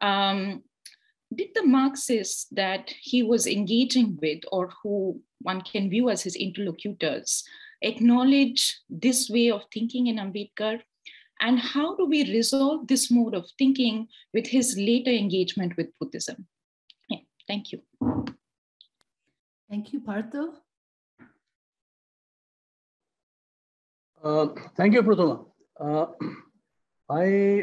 Did the Marxists that he was engaging with, or who one can view as his interlocutors, acknowledge this way of thinking in Ambedkar? And how do we resolve this mode of thinking with his later engagement with Buddhism? Yeah, thank you. Thank you, Partho. Thank you, Prathama. I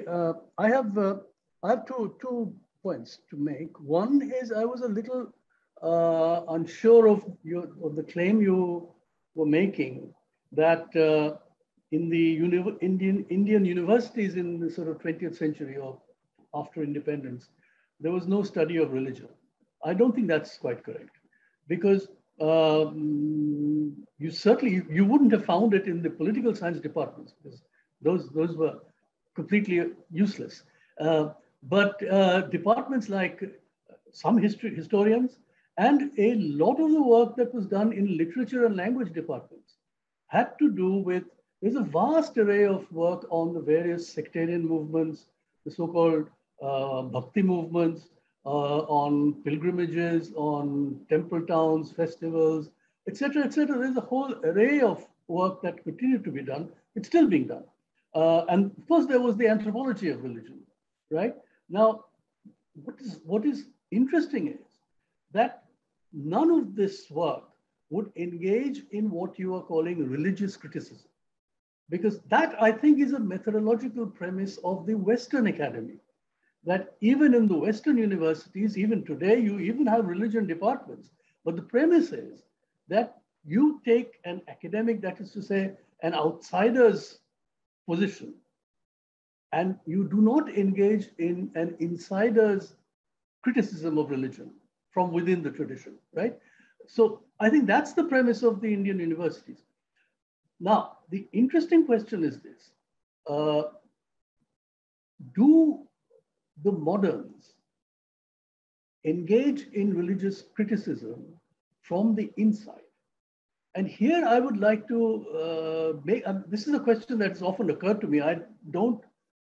have two points to make. One is I was a little unsure of the claim you were making that in the Indian universities in the sort of 20th century or after independence, there was no study of religion. I don't think that's quite correct, because you wouldn't have found it in the political science departments, because those were completely useless. But departments like some historians and a lot of the work that was done in literature and language departments had to do with, there's a vast array of work on the various sectarian movements, the so-called bhakti movements, on pilgrimages, on temple towns, festivals, etc., etc. There's a whole array of work that continued to be done. It's still being done. And of course, there was the anthropology of religion, right? Now, what is interesting is that none of this work would engage in what you are calling religious criticism. Because that, I think, is a methodological premise of the Western academy, that even in the Western universities, even today, you even have religion departments. But the premise is that you take an academic, that is to say, an outsider's position, and you do not engage in an insider's criticism of religion from within the tradition, right? So I think that's the premise of the Indian universities. Now, the interesting question is this. Do the moderns engage in religious criticism from the inside? And here I would like to make, this is a question that's often occurred to me. I don't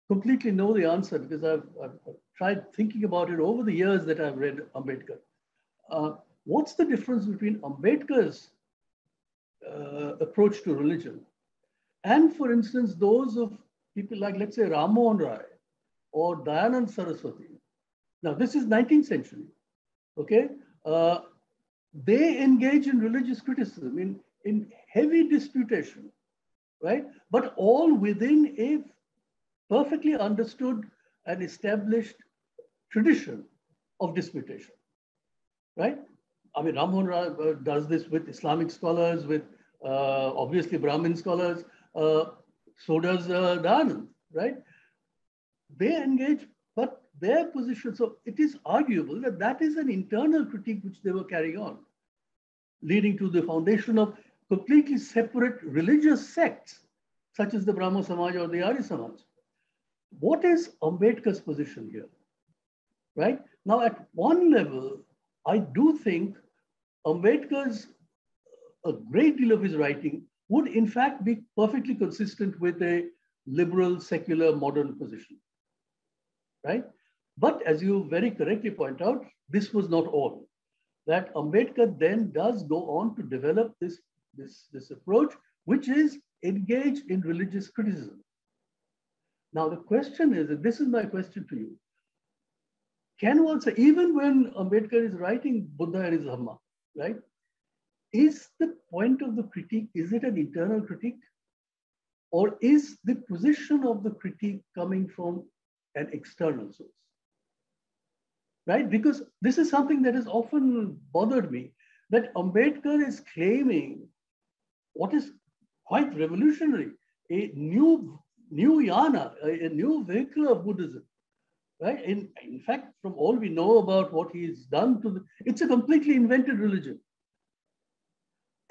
completely know the answer because I've tried thinking about it over the years that I've read Ambedkar. What's the difference between Ambedkar's approach to religion and, for instance, those of people like, let's say, Ram Mohan Rai or Dayanand Saraswati? Now, this is 19th century, okay? They engage in religious criticism, in heavy disputation, right? But all within a perfectly understood and established tradition of disputation, right? I mean, Ram Mohan Rao does this with Islamic scholars, with obviously Brahmin scholars, so does Dayanand, right? They engage, but their position, so it is arguable that that is an internal critique which they were carrying on, leading to the foundation of completely separate religious sects, such as the Brahmo Samaj or the Arya Samaj. What is Ambedkar's position here, right? Now, at one level, I do think Ambedkar's, a great deal of his writing would in fact be perfectly consistent with a liberal, secular, modern position, right? But as you very correctly point out, this was not all. That Ambedkar then does go on to develop this approach, which is engaged in religious criticism. Now, the question is, and this is my question to you, can one say, even when Ambedkar is writing Buddha and his Dhamma, right? Is the point of the critique, is it an internal critique? Or is the position of the critique coming from an external source, right? Because this is something that has often bothered me, that Ambedkar is claiming what is quite revolutionary, a new yana, a new vehicle of Buddhism, right? In fact, from all we know about what he's done to the, it's a completely invented religion.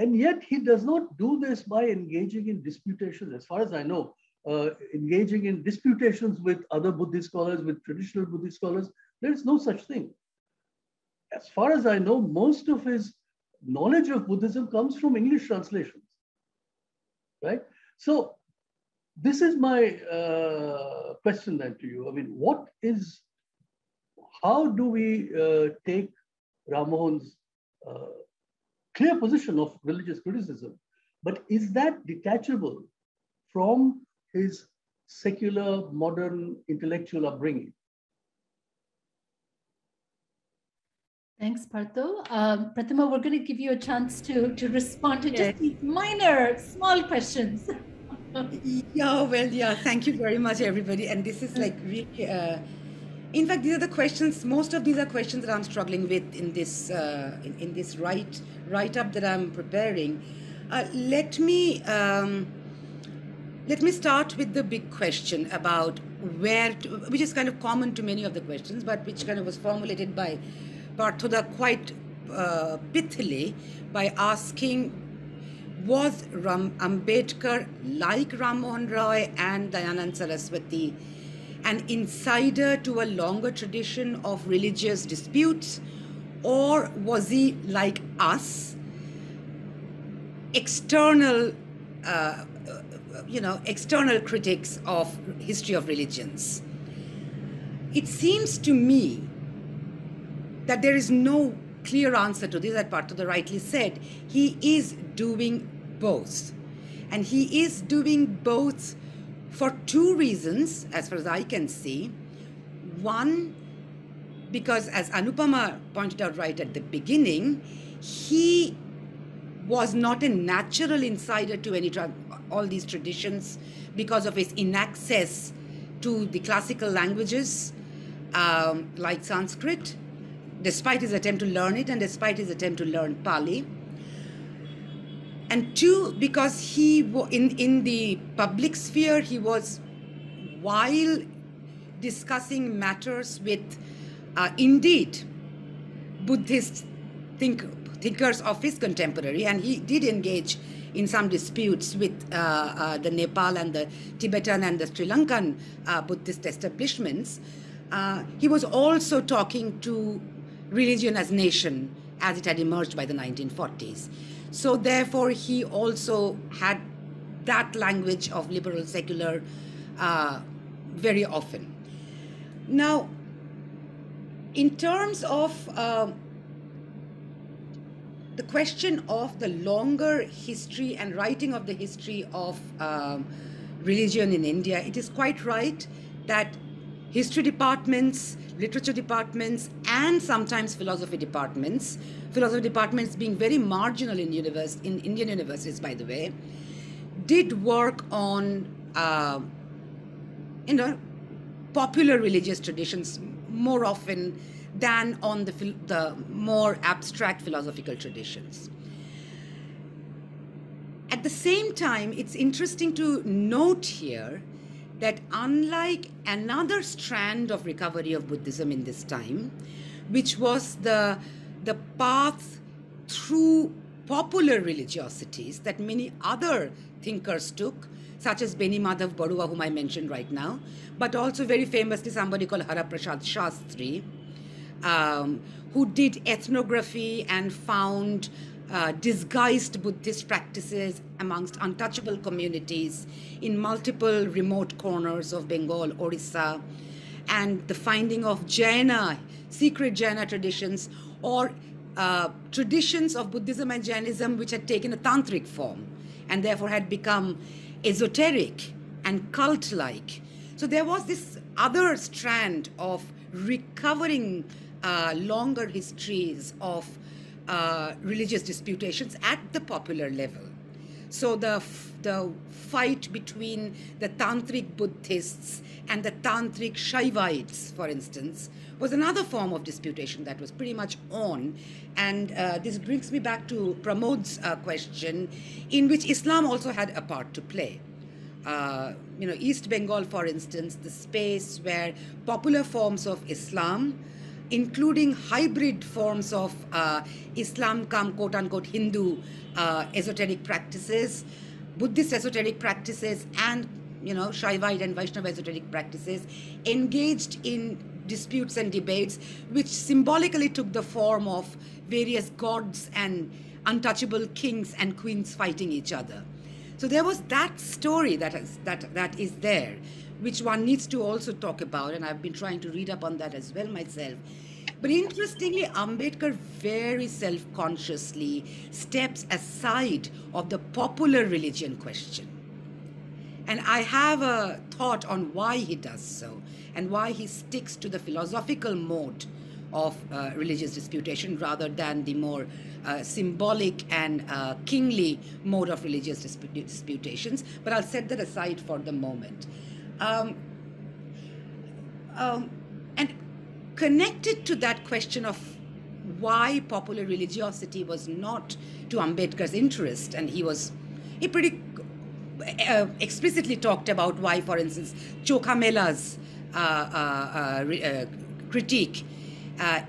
And yet he does not do this by engaging in disputations, as far as I know, engaging in disputations with other Buddhist scholars, with traditional Buddhist scholars. There's no such thing. As far as I know, most of his knowledge of Buddhism comes from English translations, right? So this is my question then to you. I mean, how do we take Ram Mohan's clear position of religious criticism, but is that detachable from his secular, modern, intellectual upbringing? Thanks, Partho. Prathama, we're going to give you a chance to respond to just these minor, small questions. Thank you very much, everybody. And this is like really, in fact, these are the questions, most of these are questions that I'm struggling with in this write-up that I'm preparing. Let me start with the big question about where, which is kind of common to many of the questions, but which kind of was formulated by Parthoda quite pithily by asking, was Ambedkar, like Ram Mohan Roy and Dayanand Saraswati, an insider to a longer tradition of religious disputes, or was he, like us, external, external critics of history of religions? It seems to me that there is no clear answer to this, as Parthoda rightly said. He is doing both. And he is doing both for two reasons, as far as I can see. One, because as Anupama pointed out right at the beginning, he was not a natural insider to any all these traditions because of his inaccess to the classical languages like Sanskrit, despite his attempt to learn it and despite his attempt to learn Pali. And two, because he, in the public sphere, he was, while discussing matters with, indeed, Buddhist thinkers of his contemporary, and he did engage in some disputes with the Nepal and the Tibetan and the Sri Lankan Buddhist establishments, he was also talking to religion as nation as it had emerged by the 1940s. So therefore, he also had that language of liberal secular very often. Now, in terms of the question of the longer history and writing of the history of religion in India, it is quite right that history departments, literature departments, and sometimes philosophy departments being very marginal in, in Indian universities, by the way, did work on you know, popular religious traditions more often than on the more abstract philosophical traditions. At the same time, it's interesting to note here that unlike another strand of recovery of Buddhism in this time, which was the path through popular religiosities that many other thinkers took, such as Beni Madhab Barua, whom I mentioned right now, but also very famously somebody called Haraprasad Shastri, who did ethnography and found disguised Buddhist practices amongst untouchable communities in multiple remote corners of Bengal, Orissa, and the finding of Jaina, secret Jaina traditions, or traditions of Buddhism and Jainism which had taken a tantric form and therefore had become esoteric and cult-like. So there was this other strand of recovering longer histories of religious disputations at the popular level. So the fight between the Tantric Buddhists and the Tantric Shaivites, for instance, was another form of disputation that was pretty much on. And this brings me back to Pramod's question, in which Islam also had a part to play. You know, East Bengal, for instance, the space where popular forms of Islam, including hybrid forms of Islam come quote-unquote Hindu esoteric practices, Buddhist esoteric practices, and, you know, Shaivite and Vaishnava esoteric practices, engaged in disputes and debates, which symbolically took the form of various gods and untouchable kings and queens fighting each other. So there was that story that is there, which one needs to also talk about, and I've been trying to read up on that as well myself. But interestingly, Ambedkar very self-consciously steps aside of the popular religion question. And I have a thought on why he does so, and why he sticks to the philosophical mode of religious disputation rather than the more symbolic and kingly mode of religious disputations. But I'll set that aside for the moment. And connected to that question of why popular religiosity was not to Ambedkar's interest, and he pretty explicitly talked about why, for instance, Chokhamela's critique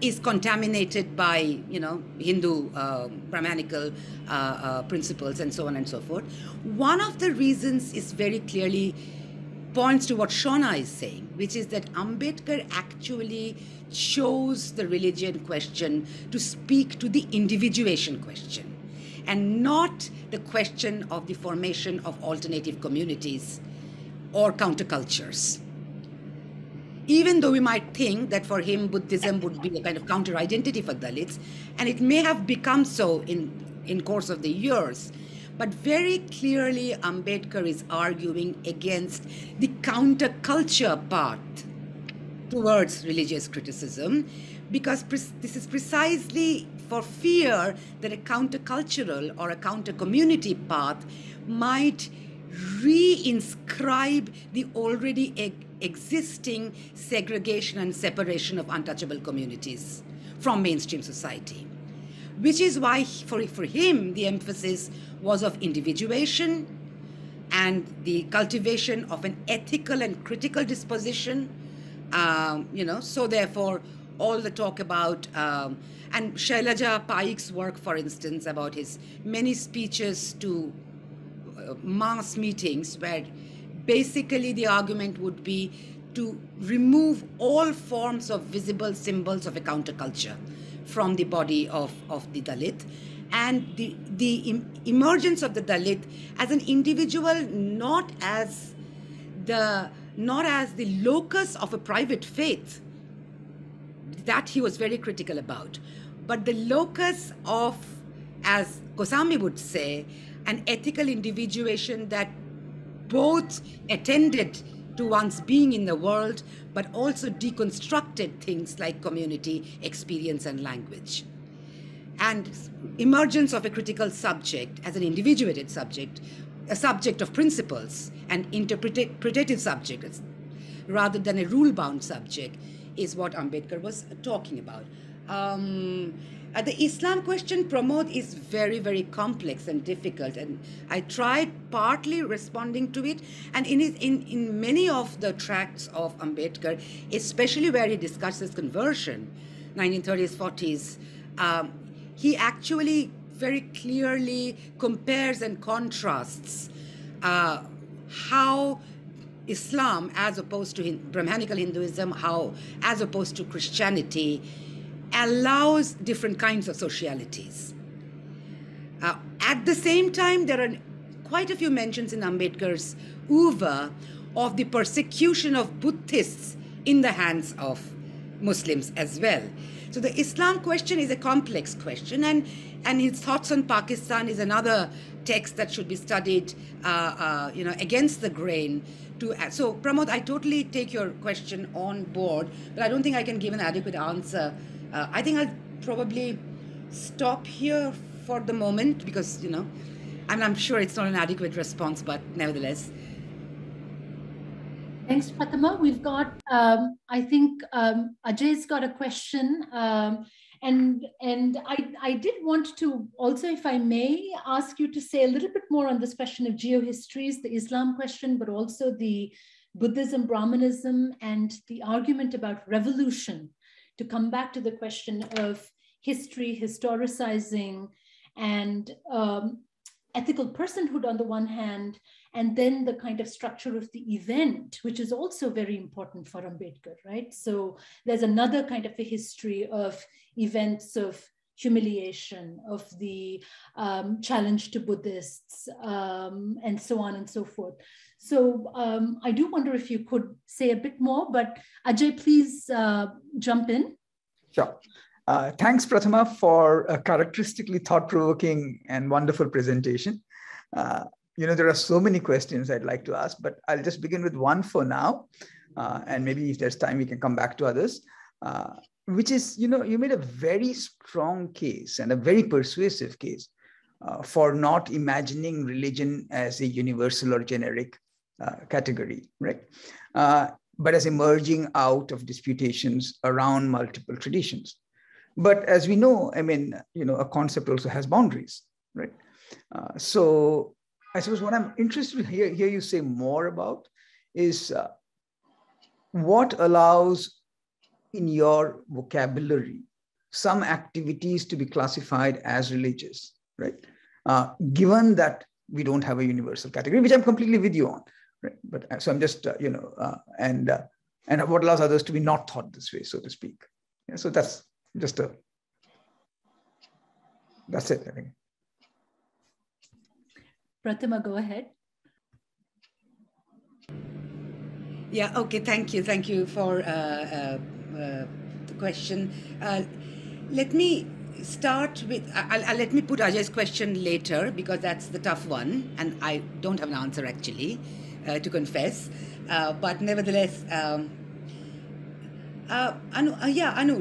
is contaminated by, you know, Hindu Brahmanical principles and so on and so forth. One of the reasons is very clearly points to what Shona is saying, which is that Ambedkar actually chose the religion question to speak to the individuation question and not the question of the formation of alternative communities or countercultures. Even though we might think that for him Buddhism would be a kind of counter-identity for Dalits, and it may have become so in course of the years, but very clearly, Ambedkar is arguing against the counterculture path towards religious criticism, because this is precisely for fear that a countercultural or a counter-community path might reinscribe the already existing segregation and separation of untouchable communities from mainstream society. Which is why for him the emphasis was of individuation and the cultivation of an ethical and critical disposition, so therefore all the talk about, and Shailaja Paik's work, for instance, about his many speeches to mass meetings where basically the argument would be to remove all forms of visible symbols of a counterculture from the body of the Dalit, and the emergence of the Dalit as an individual, not as the locus of a private faith, that he was very critical about, but the locus of, as Kosambi would say, an ethical individuation that both attended to one's being in the world, but also deconstructed things like community, experience, and language. And emergence of a critical subject as an individuated subject, a subject of principles, an interpretative subject, rather than a rule-bound subject, is what Ambedkar was talking about. The Islam question, Pramod, is very, very complex and difficult, and I tried partly responding to it. And in many of the tracts of Ambedkar, especially where he discusses conversion, 1930s, 40s, he actually very clearly compares and contrasts how Islam, as opposed to Brahmanical Hinduism, how, as opposed to Christianity, allows different kinds of socialities. At the same time, there are quite a few mentions in Ambedkar's oeuvre of the persecution of Buddhists in the hands of Muslims as well. So the Islam question is a complex question, and his thoughts on Pakistan is another text that should be studied, against the grain. So, Pramod, I totally take your question on board, but I don't think I can give an adequate answer. I think I'll probably stop here for the moment because, and I'm sure it's not an adequate response, but nevertheless. Thanks, Prathama. We've got, Ajay's got a question. And I did want to also, if I may, ask you to say a little bit more on this question of geohistories, the Islam question, but also the Buddhism, Brahmanism, and the argument about revolution, to come back to the question of history, historicizing, and ethical personhood on the one hand, and then the kind of structure of the event, which is also very important for Ambedkar, right? So there's another kind of a history of events of humiliation, of the challenge to Buddhists, and so on and so forth. So I do wonder if you could say a bit more, but Ajay, please jump in. Sure. Thanks, Prathama, for a characteristically thought-provoking and wonderful presentation. There are so many questions I'd like to ask, but I'll just begin with one for now. And maybe if there's time, we can come back to others, which is, you made a very strong case and a very persuasive case for not imagining religion as a universal or generic category, right? But as emerging out of disputations around multiple traditions. But as we know, a concept also has boundaries, right? So I suppose what I'm interested to hear you say more about is what allows, in your vocabulary, some activities to be classified as religious, right? Given that we don't have a universal category, which I'm completely with you on, right? But so I'm just, and what allows others to be not thought this way, so to speak. Yeah, so that's just that's it, I think. Prathama, go ahead. Yeah, okay, thank you. Thank you for the question. Let me start with, let me put Ajay's question later because that's the tough one and I don't have an answer actually, to confess. But nevertheless, Anu,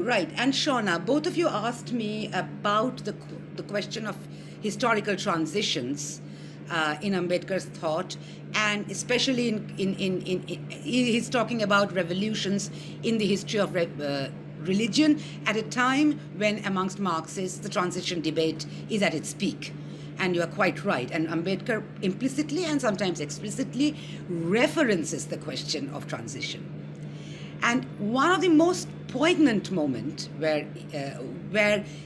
right, and Shauna, both of you asked me about the question of historical transitions in Ambedkar's thought, and especially he's talking about revolutions in the history of religion at a time when, amongst Marxists, the transition debate is at its peak. And you are quite right. And Ambedkar implicitly and sometimes explicitly references the question of transition. And one of the most poignant moments where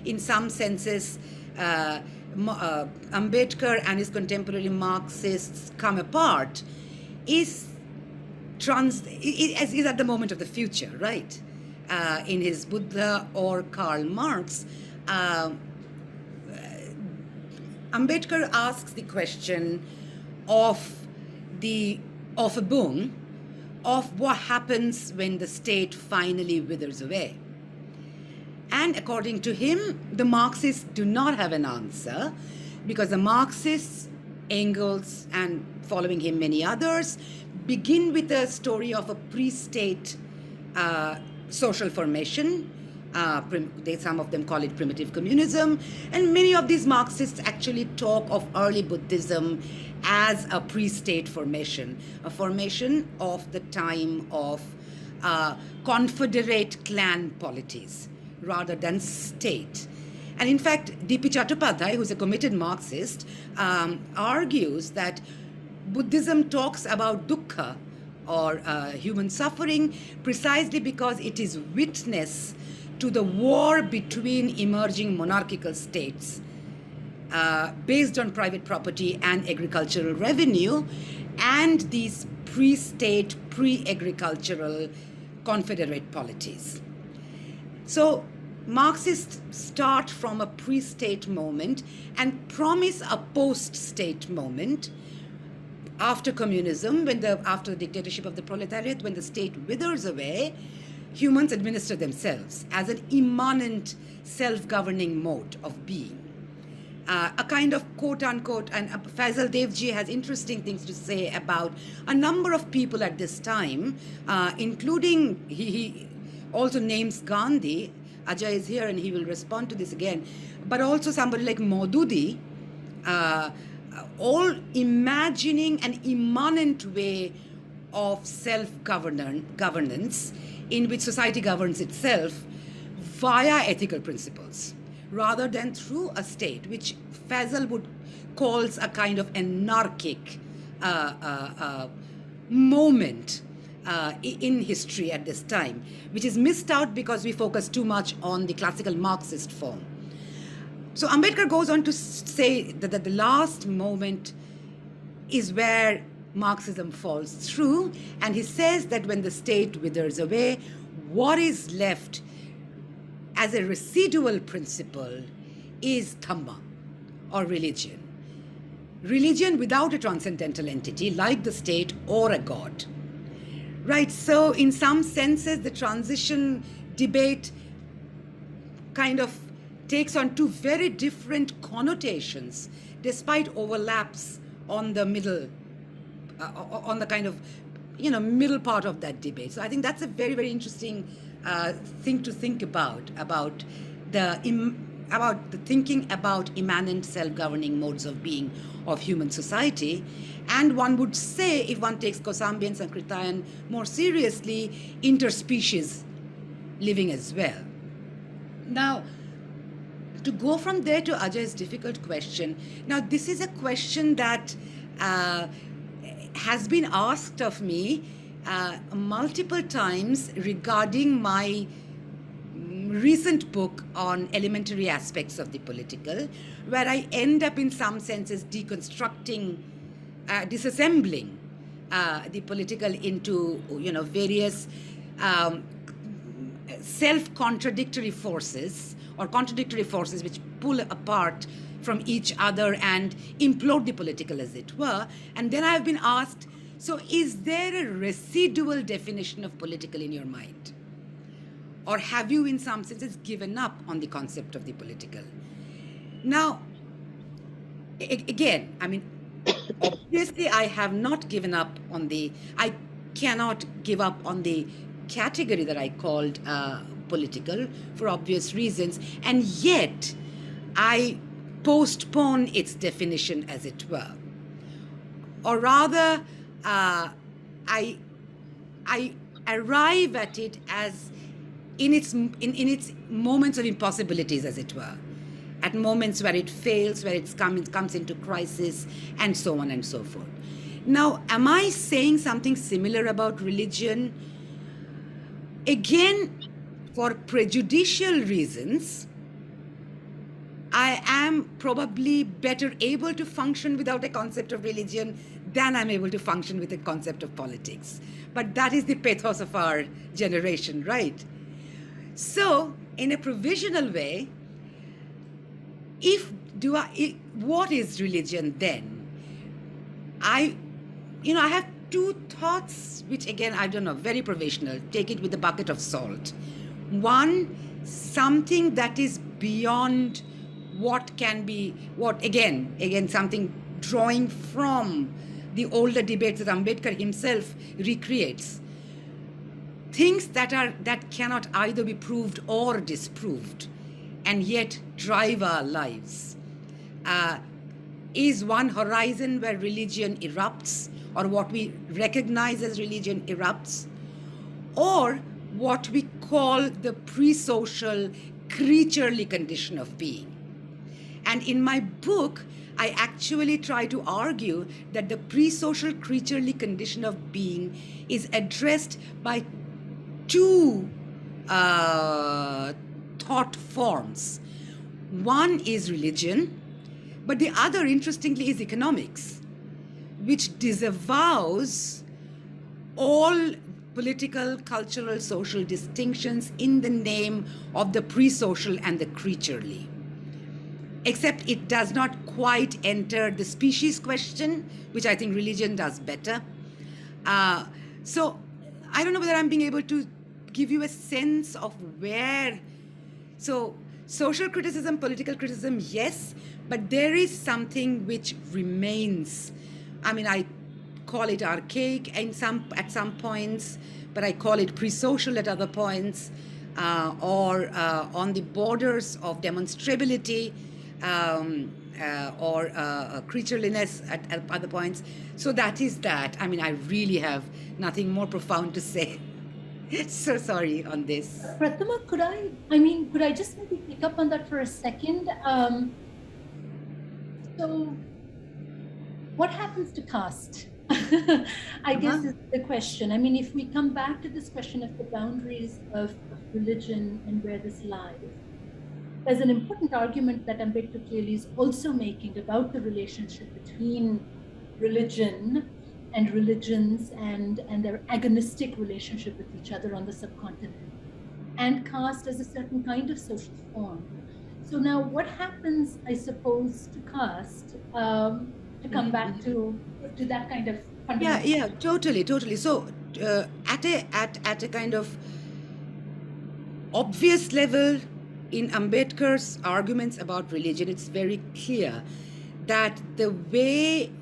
in some senses, Ambedkar and his contemporary Marxists come apart is at the moment of the future, right? In his Buddha or Karl Marx, Ambedkar asks the question of a boom, of what happens when the state finally withers away. And according to him, the Marxists do not have an answer, because the Marxists, Engels, and following him many others, begin with a story of a pre-state social formation. Some of them call it primitive communism. And many of these Marxists actually talk of early Buddhism as a pre-state formation, a formation of the time of confederate clan polities, rather than state. And in fact, D.P. Chattopadhyaya, who's a committed Marxist, argues that Buddhism talks about dukkha, or human suffering, precisely because it is witness to the war between emerging monarchical states based on private property and agricultural revenue, and these pre-state, pre-agricultural confederate polities. So Marxists start from a pre-state moment and promise a post-state moment after communism, after the dictatorship of the proletariat, when the state withers away, humans administer themselves as an immanent self-governing mode of being. A kind of quote-unquote, and Faisal Devji has interesting things to say about a number of people at this time, including, he also names Gandhi. Ajay is here and he will respond to this again. But also somebody like Maududi, all imagining an immanent way of self-governance in which society governs itself via ethical principles, rather than through a state, which Fazl calls a kind of anarchic moment in history at this time, which is missed out because we focus too much on the classical Marxist form. So Ambedkar goes on to say that the last moment is where Marxism falls through, and he says that when the state withers away, what is left as a residual principle is Dhamma, or religion. Religion without a transcendental entity like the state or a god. Right, so in some senses, the transition debate kind of takes on two very different connotations, despite overlaps on the middle, on the kind of, middle part of that debate. So I think that's a very, very interesting thing to think about the thinking about immanent self-governing modes of being of human society. And one would say, if one takes Kosambi and Sankrityayan more seriously, interspecies living as well. Now, to go from there to Ajay's difficult question. Now, this is a question that has been asked of me multiple times regarding my recent book on elementary aspects of the political, where I end up in some senses deconstructing, disassembling the political into various self-contradictory forces, or contradictory forces which pull apart from each other and implode the political, as it were. And then I've been asked, so is there a residual definition of political in your mind? Or have you in some senses given up on the concept of the political? Now, again, I mean, obviously I have not given up on the, I cannot give up on the category that I called political for obvious reasons, and yet I postpone its definition, as it were. Or rather, I arrive at it as in its moments of impossibilities, as it were, at moments where it fails, where it comes into crisis, and so on and so forth. Now, am I saying something similar about religion? Again, for prejudicial reasons, I am probably better able to function without a concept of religion than I'm able to function with a concept of politics. But that is the pathos of our generation, right? So, in a provisional way, what is religion then? I have two thoughts, which again, I don't know, very provisional. Take it with a bucket of salt. One, something that is beyond what can be, what again, something drawing from the older debates that Ambedkar himself recreates. Things that cannot either be proved or disproved, and yet drive our lives. Is one horizon where religion erupts, or what we recognize as religion erupts, or what we call the pre-social, creaturely condition of being. And in my book, I actually try to argue that the pre-social, creaturely condition of being is addressed by two thought forms. One is religion, but the other, interestingly, is economics, which disavows all political, cultural, social distinctions in the name of the pre-social and the creaturely. Except it does not quite enter the species question, which I think religion does better. So I don't know whether I'm being able to give you a sense of where. So social criticism, political criticism, yes, but there is something which remains. I mean, I call it archaic at some points, but I call it pre-social at other points, or on the borders of demonstrability, or creatureliness at other points. So that is that. I mean, I really have nothing more profound to say. So sorry on this. Prathama, could I just maybe pick up on that for a second? So what happens to caste? I guess is the question. I mean, if we come back to this question of the boundaries of religion and where this lies, there's an important argument that Ambedkar clearly is also making about the relationship between religion and religions and their agonistic relationship with each other on the subcontinent, and caste as a certain kind of social form. So now what happens, I suppose, to caste, to come back to that kind of fundamental. Yeah, totally. So at a kind of obvious level, in Ambedkar's arguments about religion, it's very clear that the way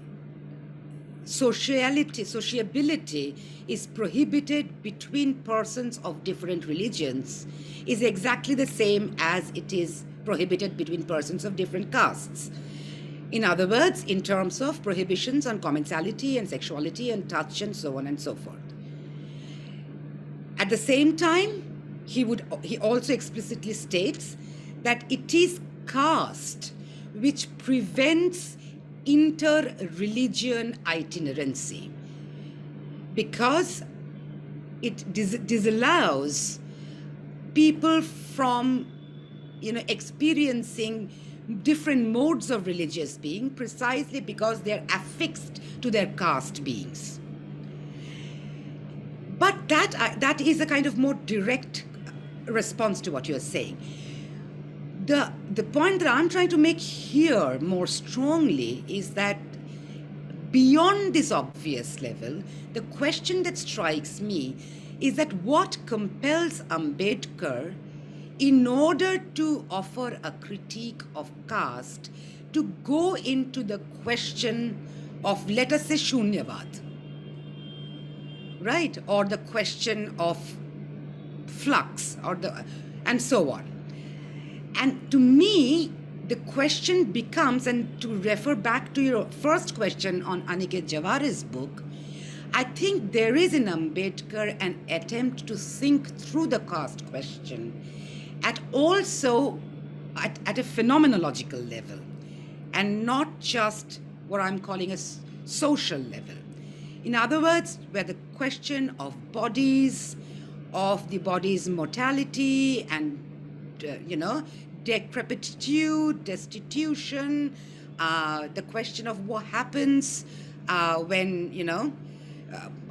sociability is prohibited between persons of different religions is exactly the same as it is prohibited between persons of different castes. In other words, in terms of prohibitions on commensality and sexuality and touch and so on and so forth. At the same time, he also explicitly states that it is caste which prevents inter-religion itinerancy, because it disallows people from, experiencing different modes of religious being precisely because they're affixed to their caste beings. But that is a kind of more direct response to what you're saying. The point that I'm trying to make here more strongly is that beyond this obvious level, the question that strikes me is that what compels Ambedkar, in order to offer a critique of caste, to go into the question of, let us say, Shunyavad, right? Or the question of flux or the, and so on. And to me, the question becomes, and to refer back to your first question on Aniket Jaware's book, I think there is in Ambedkar an attempt to think through the caste question at also at a phenomenological level, and not just what I'm calling a social level. In other words, where the question of bodies, of the body's mortality and, you know, decrepitude, destitution, the question of what happens when, you know,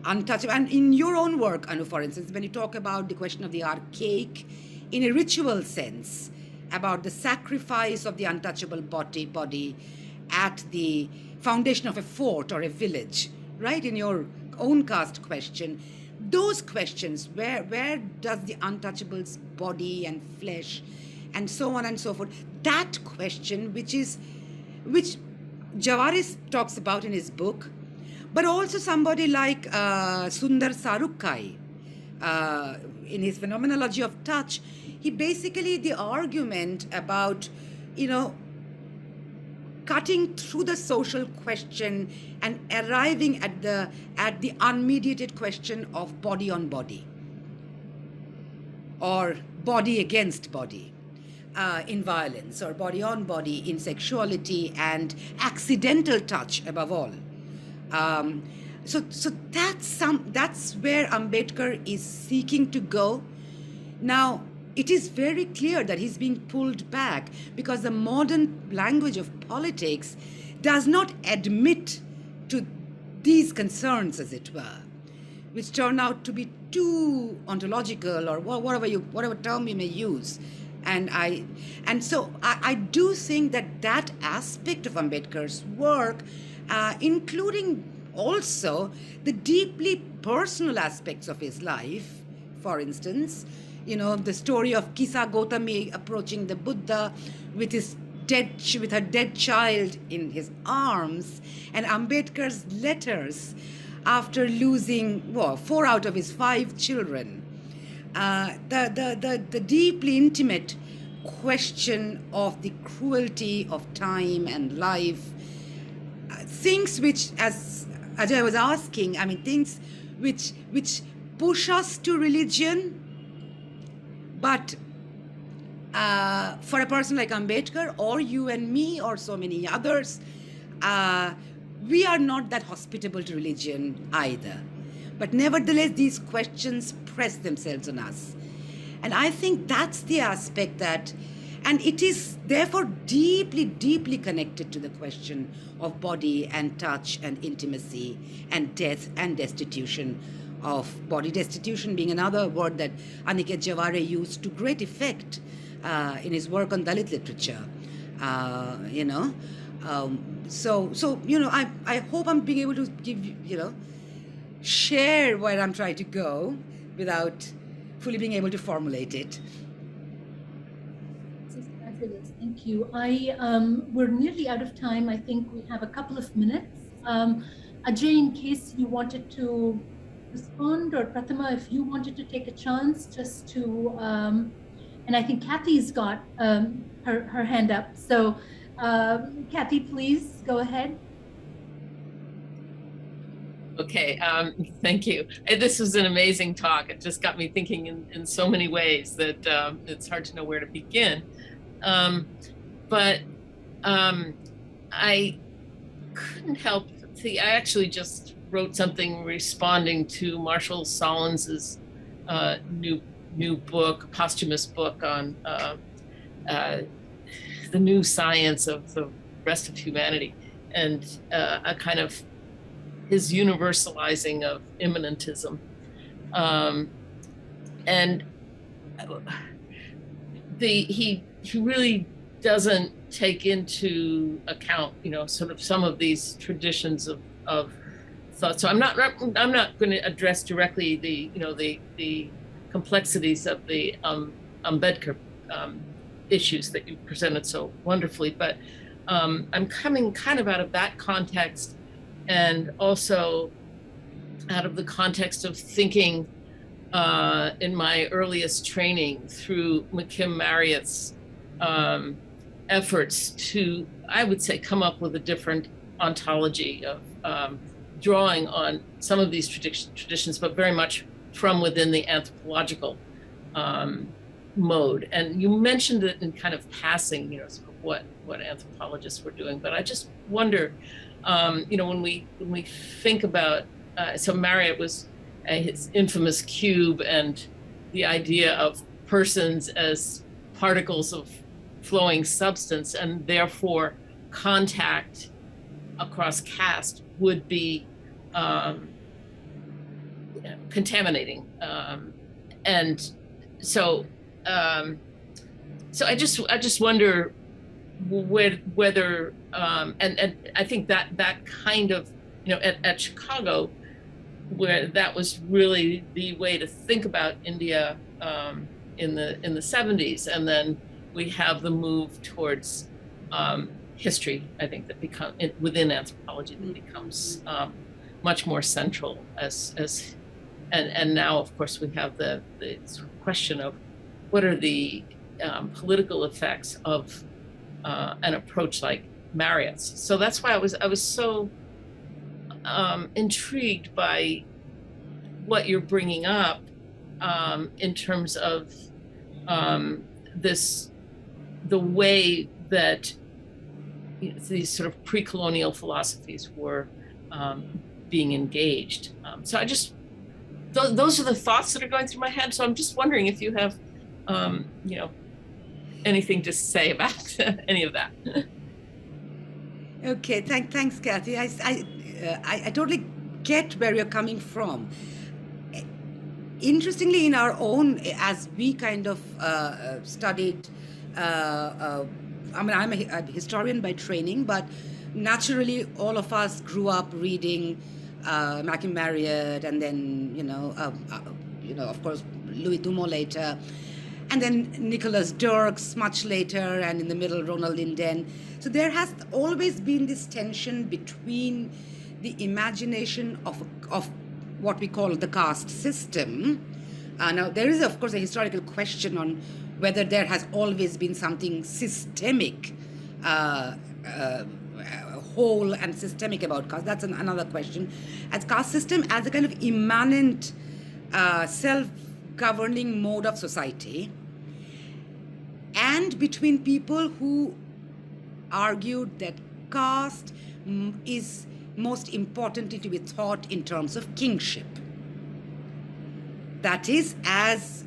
untouchable. And in your own work, Anu, for instance, when you talk about the question of the archaic in a ritual sense, about the sacrifice of the untouchable body at the foundation of a fort or a village, right, in your own caste question, those questions, where does the untouchable's body and flesh and so on and so forth, that question which Jaware talks about in his book, but also somebody like Sundar Sarukkai, in his Phenomenology of Touch, he basically, the argument about, you know, cutting through the social question and arriving at the unmediated question of body on body or body against body in violence, or body on body in sexuality, and accidental touch above all. So that's where Ambedkar is seeking to go. Now, it is very clear that he's being pulled back because the modern language of politics does not admit to these concerns, as it were, which turn out to be too ontological or whatever term you may use. And so I do think that aspect of Ambedkar's work, including also the deeply personal aspects of his life, for instance, you know, the story of Kisa Gotami approaching the Buddha with her dead child in his arms, and Ambedkar's letters after losing, well, 4 out of his 5 children, the deeply intimate question of the cruelty of time and life, things which, as Ajay was asking, I mean, things which push us to religion. But for a person like Ambedkar, or you and me, or so many others, we are not that hospitable to religion either. But nevertheless, these questions press themselves on us. And I think that's the aspect that, and it is therefore deeply, deeply connected to the question of body and touch and intimacy and death and destitution. Of body destitution being another word that Aniket Jaware used to great effect in his work on Dalit literature, you know. So you know, I hope I'm being able to give you, you know, share where I'm trying to go without fully being able to formulate it. Fabulous, thank you. We're nearly out of time. I think we have a couple of minutes. Ajay, in case you wanted to respond, or Prathama, if you wanted to take a chance just to, and I think Kathy's got her hand up. So Kathy, please go ahead. Okay, thank you. This was an amazing talk. It just got me thinking in so many ways that it's hard to know where to begin. But I couldn't help, I actually just wrote something responding to Marshall Solins' new book, posthumous book on the new science of the rest of humanity, and a kind of his universalizing of immanentism. And he really doesn't take into account, you know, sort of some of these traditions of thought. So I'm not going to address directly the, you know, the complexities of the Ambedkar issues that you presented so wonderfully, but I'm coming kind of out of that context, and also out of the context of thinking in my earliest training through McKim Marriott's efforts to, I would say, come up with a different ontology of drawing on some of these traditions, but very much from within the anthropological mode. And you mentioned it in kind of passing, you know, sort of what anthropologists were doing. But I just wonder, you know, when we think about, so Marriott was his infamous cube and the idea of persons as particles of flowing substance, and therefore contact across caste would be contaminating. And so I just wonder whether and I think that kind of, you know, at Chicago, where that was really the way to think about India in the 70s, and then we have the move towards history, I think, that becomes within anthropology, that becomes much more central as and now, of course, we have the question of what are the political effects of an approach like Marriott's. So that's why I was so intrigued by what you're bringing up in terms of the way that, you know, these sort of pre-colonial philosophies were being engaged. So I just, those are the thoughts that are going through my head. So I'm just wondering if you have, you know, anything to say about any of that. Okay, thanks, Kathy. I totally get where you're coming from. Interestingly, in our own, as we kind of studied, I mean, I'm a historian by training, but naturally all of us grew up reading McKim Marriott, and then, you know, of course, Louis Dumas later, and then Nicholas Dirks much later, and in the middle, Ronald Linden. So there has always been this tension between the imagination of what we call the caste system. Now, there is, of course, a historical question on whether there has always been something systemic, whole and systemic about caste. That's another question. As caste system, as a kind of immanent, self-governing mode of society, and between people who argued that caste is most importantly to be thought in terms of kingship. That is, as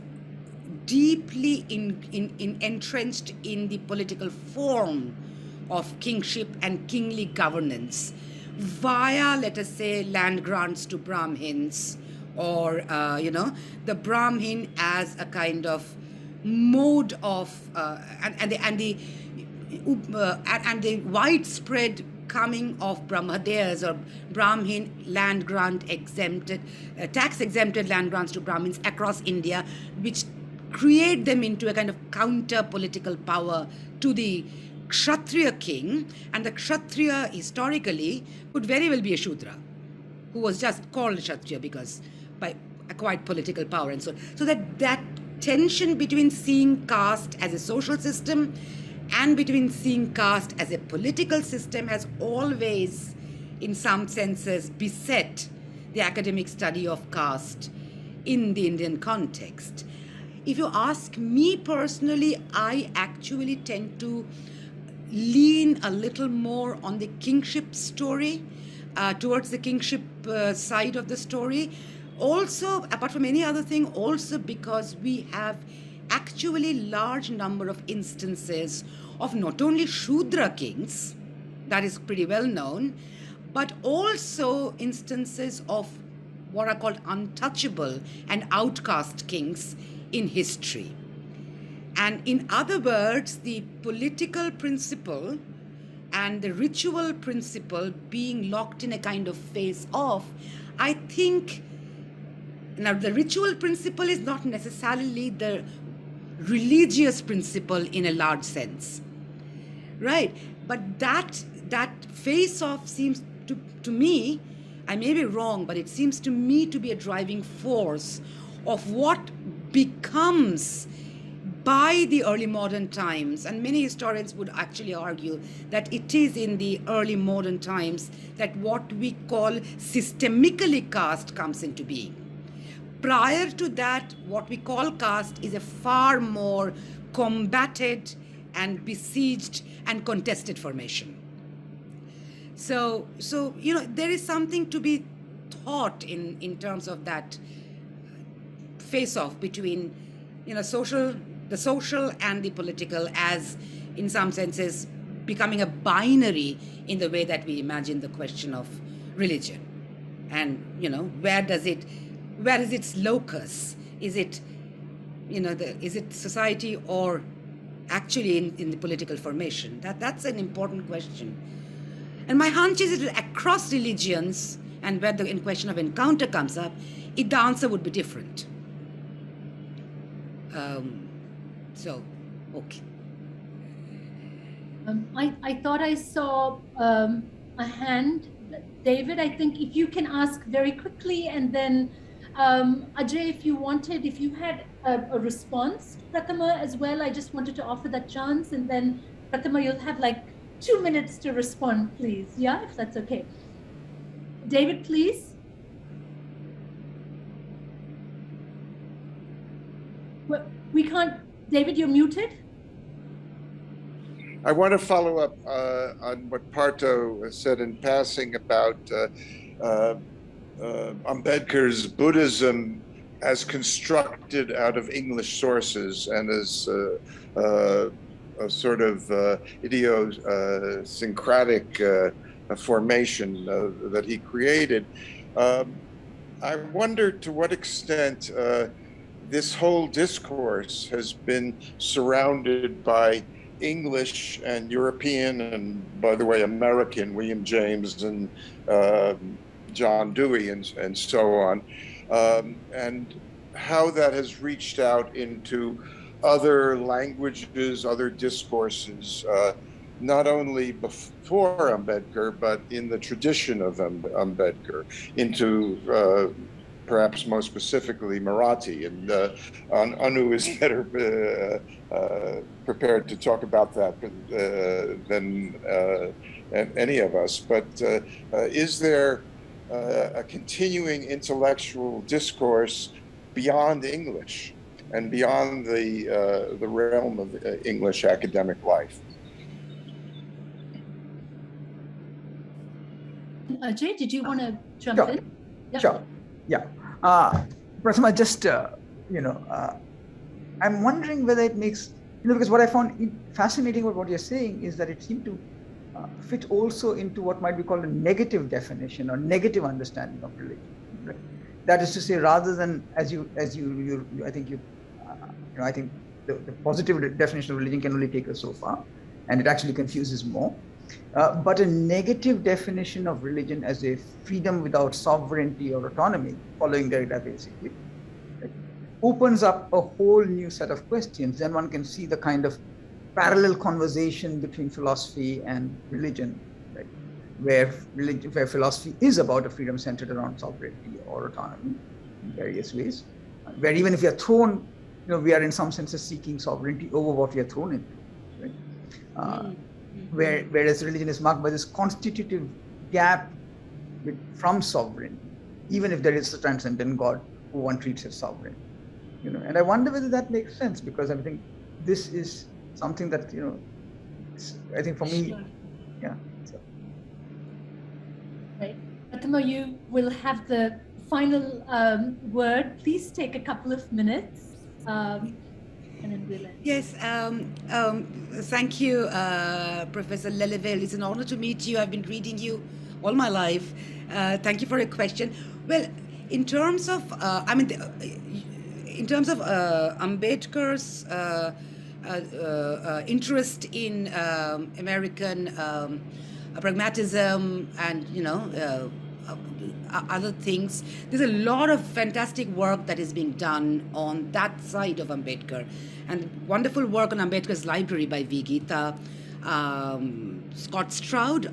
deeply entrenched in the political form of kingship and kingly governance via, let us say, land grants to Brahmins, or, you know, the Brahmin as a kind of mode of, and the widespread coming of Brahmadeyas, or Brahmin land grant exempted, tax exempted land grants to Brahmins across India, which create them into a kind of counter political power to the Kshatriya king. And the Kshatriya historically could very well be a Shudra, who was just called Kshatriya because by acquired political power and so on. So that tension between seeing caste as a social system and between seeing caste as a political system has always, in some senses, beset the academic study of caste in the Indian context. If you ask me personally, I actually tend to lean a little more on the kingship story, towards the kingship side of the story. Also, apart from any other thing, also because we have actually large number of instances of not only Shudra kings, that is pretty well known, but also instances of what are called untouchable and outcast kings in history. And in other words, the political principle and the ritual principle being locked in a kind of face-off. I think, now, the ritual principle is not necessarily the religious principle in a large sense, right? But that face-off seems to me, I may be wrong, but it seems to me to be a driving force of what becomes by the early modern times, and many historians would actually argue that it is in the early modern times that what we call systemically caste comes into being. Prior to that, what we call caste is a far more combated and besieged and contested formation. So you know, there is something to be thought in terms of that face-off between, you know, the social and the political, as in some senses becoming a binary in the way that we imagine the question of religion. And you know, where is its locus? Is it, you know, is it society or actually in the political formation? That's an important question. And my hunch is that across religions, and where the question of encounter comes up, the answer would be different. Okay. I thought I saw a hand. David, I think if you can ask very quickly, and then Ajay, if you had a response to Prathama as well, I just wanted to offer that chance. And then Prathama, you'll have like 2 minutes to respond, please. Yeah, if that's okay. David, please. We can't, David, you're muted. I want to follow up on what Parto said in passing about Ambedkar's Buddhism as constructed out of English sources and as a sort of idiosyncratic formation that he created. I wonder to what extent this whole discourse has been surrounded by English and European, and by the way, American, William James and John Dewey and so on, and how that has reached out into other languages, other discourses, not only before Ambedkar, but in the tradition of Ambedkar, into perhaps most specifically Marathi, and Anu is better prepared to talk about that than any of us. But is there a continuing intellectual discourse beyond English and beyond the realm of English academic life? Ajay, did you want to jump in? Yeah. Sure. Yeah, Prathama, just, I'm wondering whether it makes, because what I found fascinating about what you're saying is that it seemed to fit also into what might be called a negative definition or negative understanding of religion, right? That is to say, rather than I think the positive definition of religion can only take us so far, and it actually confuses more. But a negative definition of religion as a freedom without sovereignty or autonomy, following Derrida basically, right, opens up a whole new set of questions. Then one can see the kind of parallel conversation between philosophy and religion, right, where philosophy is about a freedom centered around sovereignty or autonomy in various ways, where even if we are thrown, we are in some senses seeking sovereignty over what we are thrown into, right? Whereas religion is marked by this constitutive gap from sovereign, even if there is a transcendent God who one treats as sovereign, And I wonder whether that makes sense, because I think this is something that, I think for me, sure. Yeah. So. Right, Prathama, you will have the final word. Please take a couple of minutes. Yes, thank you, Professor Leleville. It's an honor to meet you. I've been reading you all my life. Thank you for your question. Well, in terms of, Ambedkar's interest in American pragmatism and, other things, there's a lot of fantastic work that is being done on that side of Ambedkar, and wonderful work on Ambedkar's library by V. Geeta, Scott Stroud,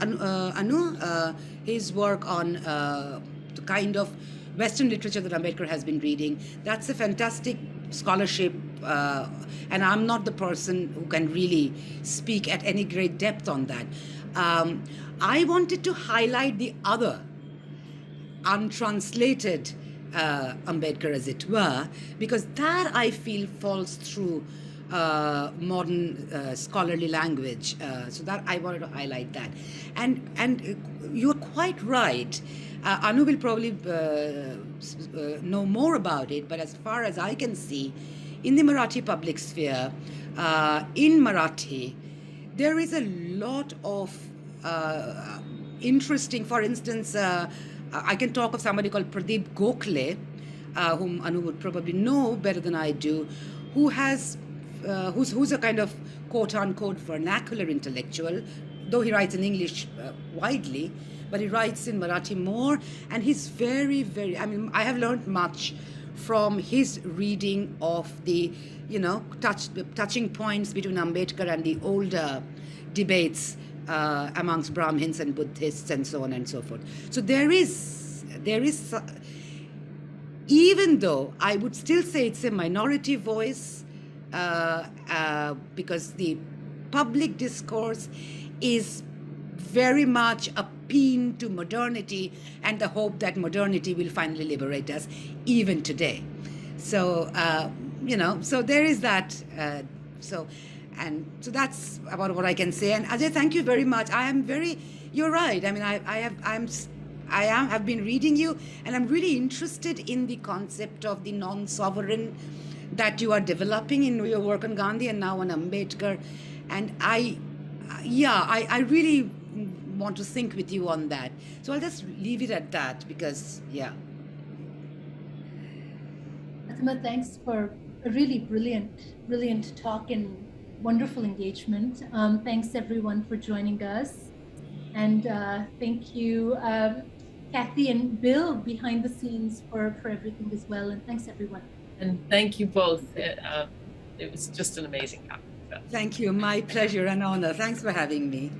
his work on the kind of Western literature that Ambedkar has been reading. That's a fantastic scholarship, and I'm not the person who can really speak at any great depth on that. I wanted to highlight the other untranslated Ambedkar, as it were, because that, I feel, falls through modern scholarly language. So that I wanted to highlight that. And you're quite right. Anu will probably know more about it, but as far as I can see, in the Marathi public sphere, in Marathi, there is a lot of interesting, for instance, I can talk of somebody called Pradeep Gokhale, whom Anu would probably know better than I do, who has, who's a kind of quote-unquote vernacular intellectual, though he writes in English widely, but he writes in Marathi more, and he's very, very, I mean, I have learned much from his reading of the, you know, touching points between Ambedkar and the older debates amongst Brahmins and Buddhists and so on and so forth. So there is, even though I would still say it's a minority voice, because the public discourse is very much appealing to modernity and the hope that modernity will finally liberate us, even today. So, you know, so there is that. So that's about what I can say. And Ajay, thank you very much. I am very, you're right. I mean, I have been reading you, and I'm really interested in the concept of the non-sovereign that you are developing in your work on Gandhi and now on Ambedkar. And I really want to think with you on that. So I'll just leave it at that because, yeah. Prathama, thanks for a really brilliant talk and wonderful engagement. Thanks everyone for joining us. And thank you, Kathy and Bill behind the scenes for everything as well. And thanks everyone. And thank you both. It was just an amazing talk. Thank you. My pleasure and honor. Thanks for having me.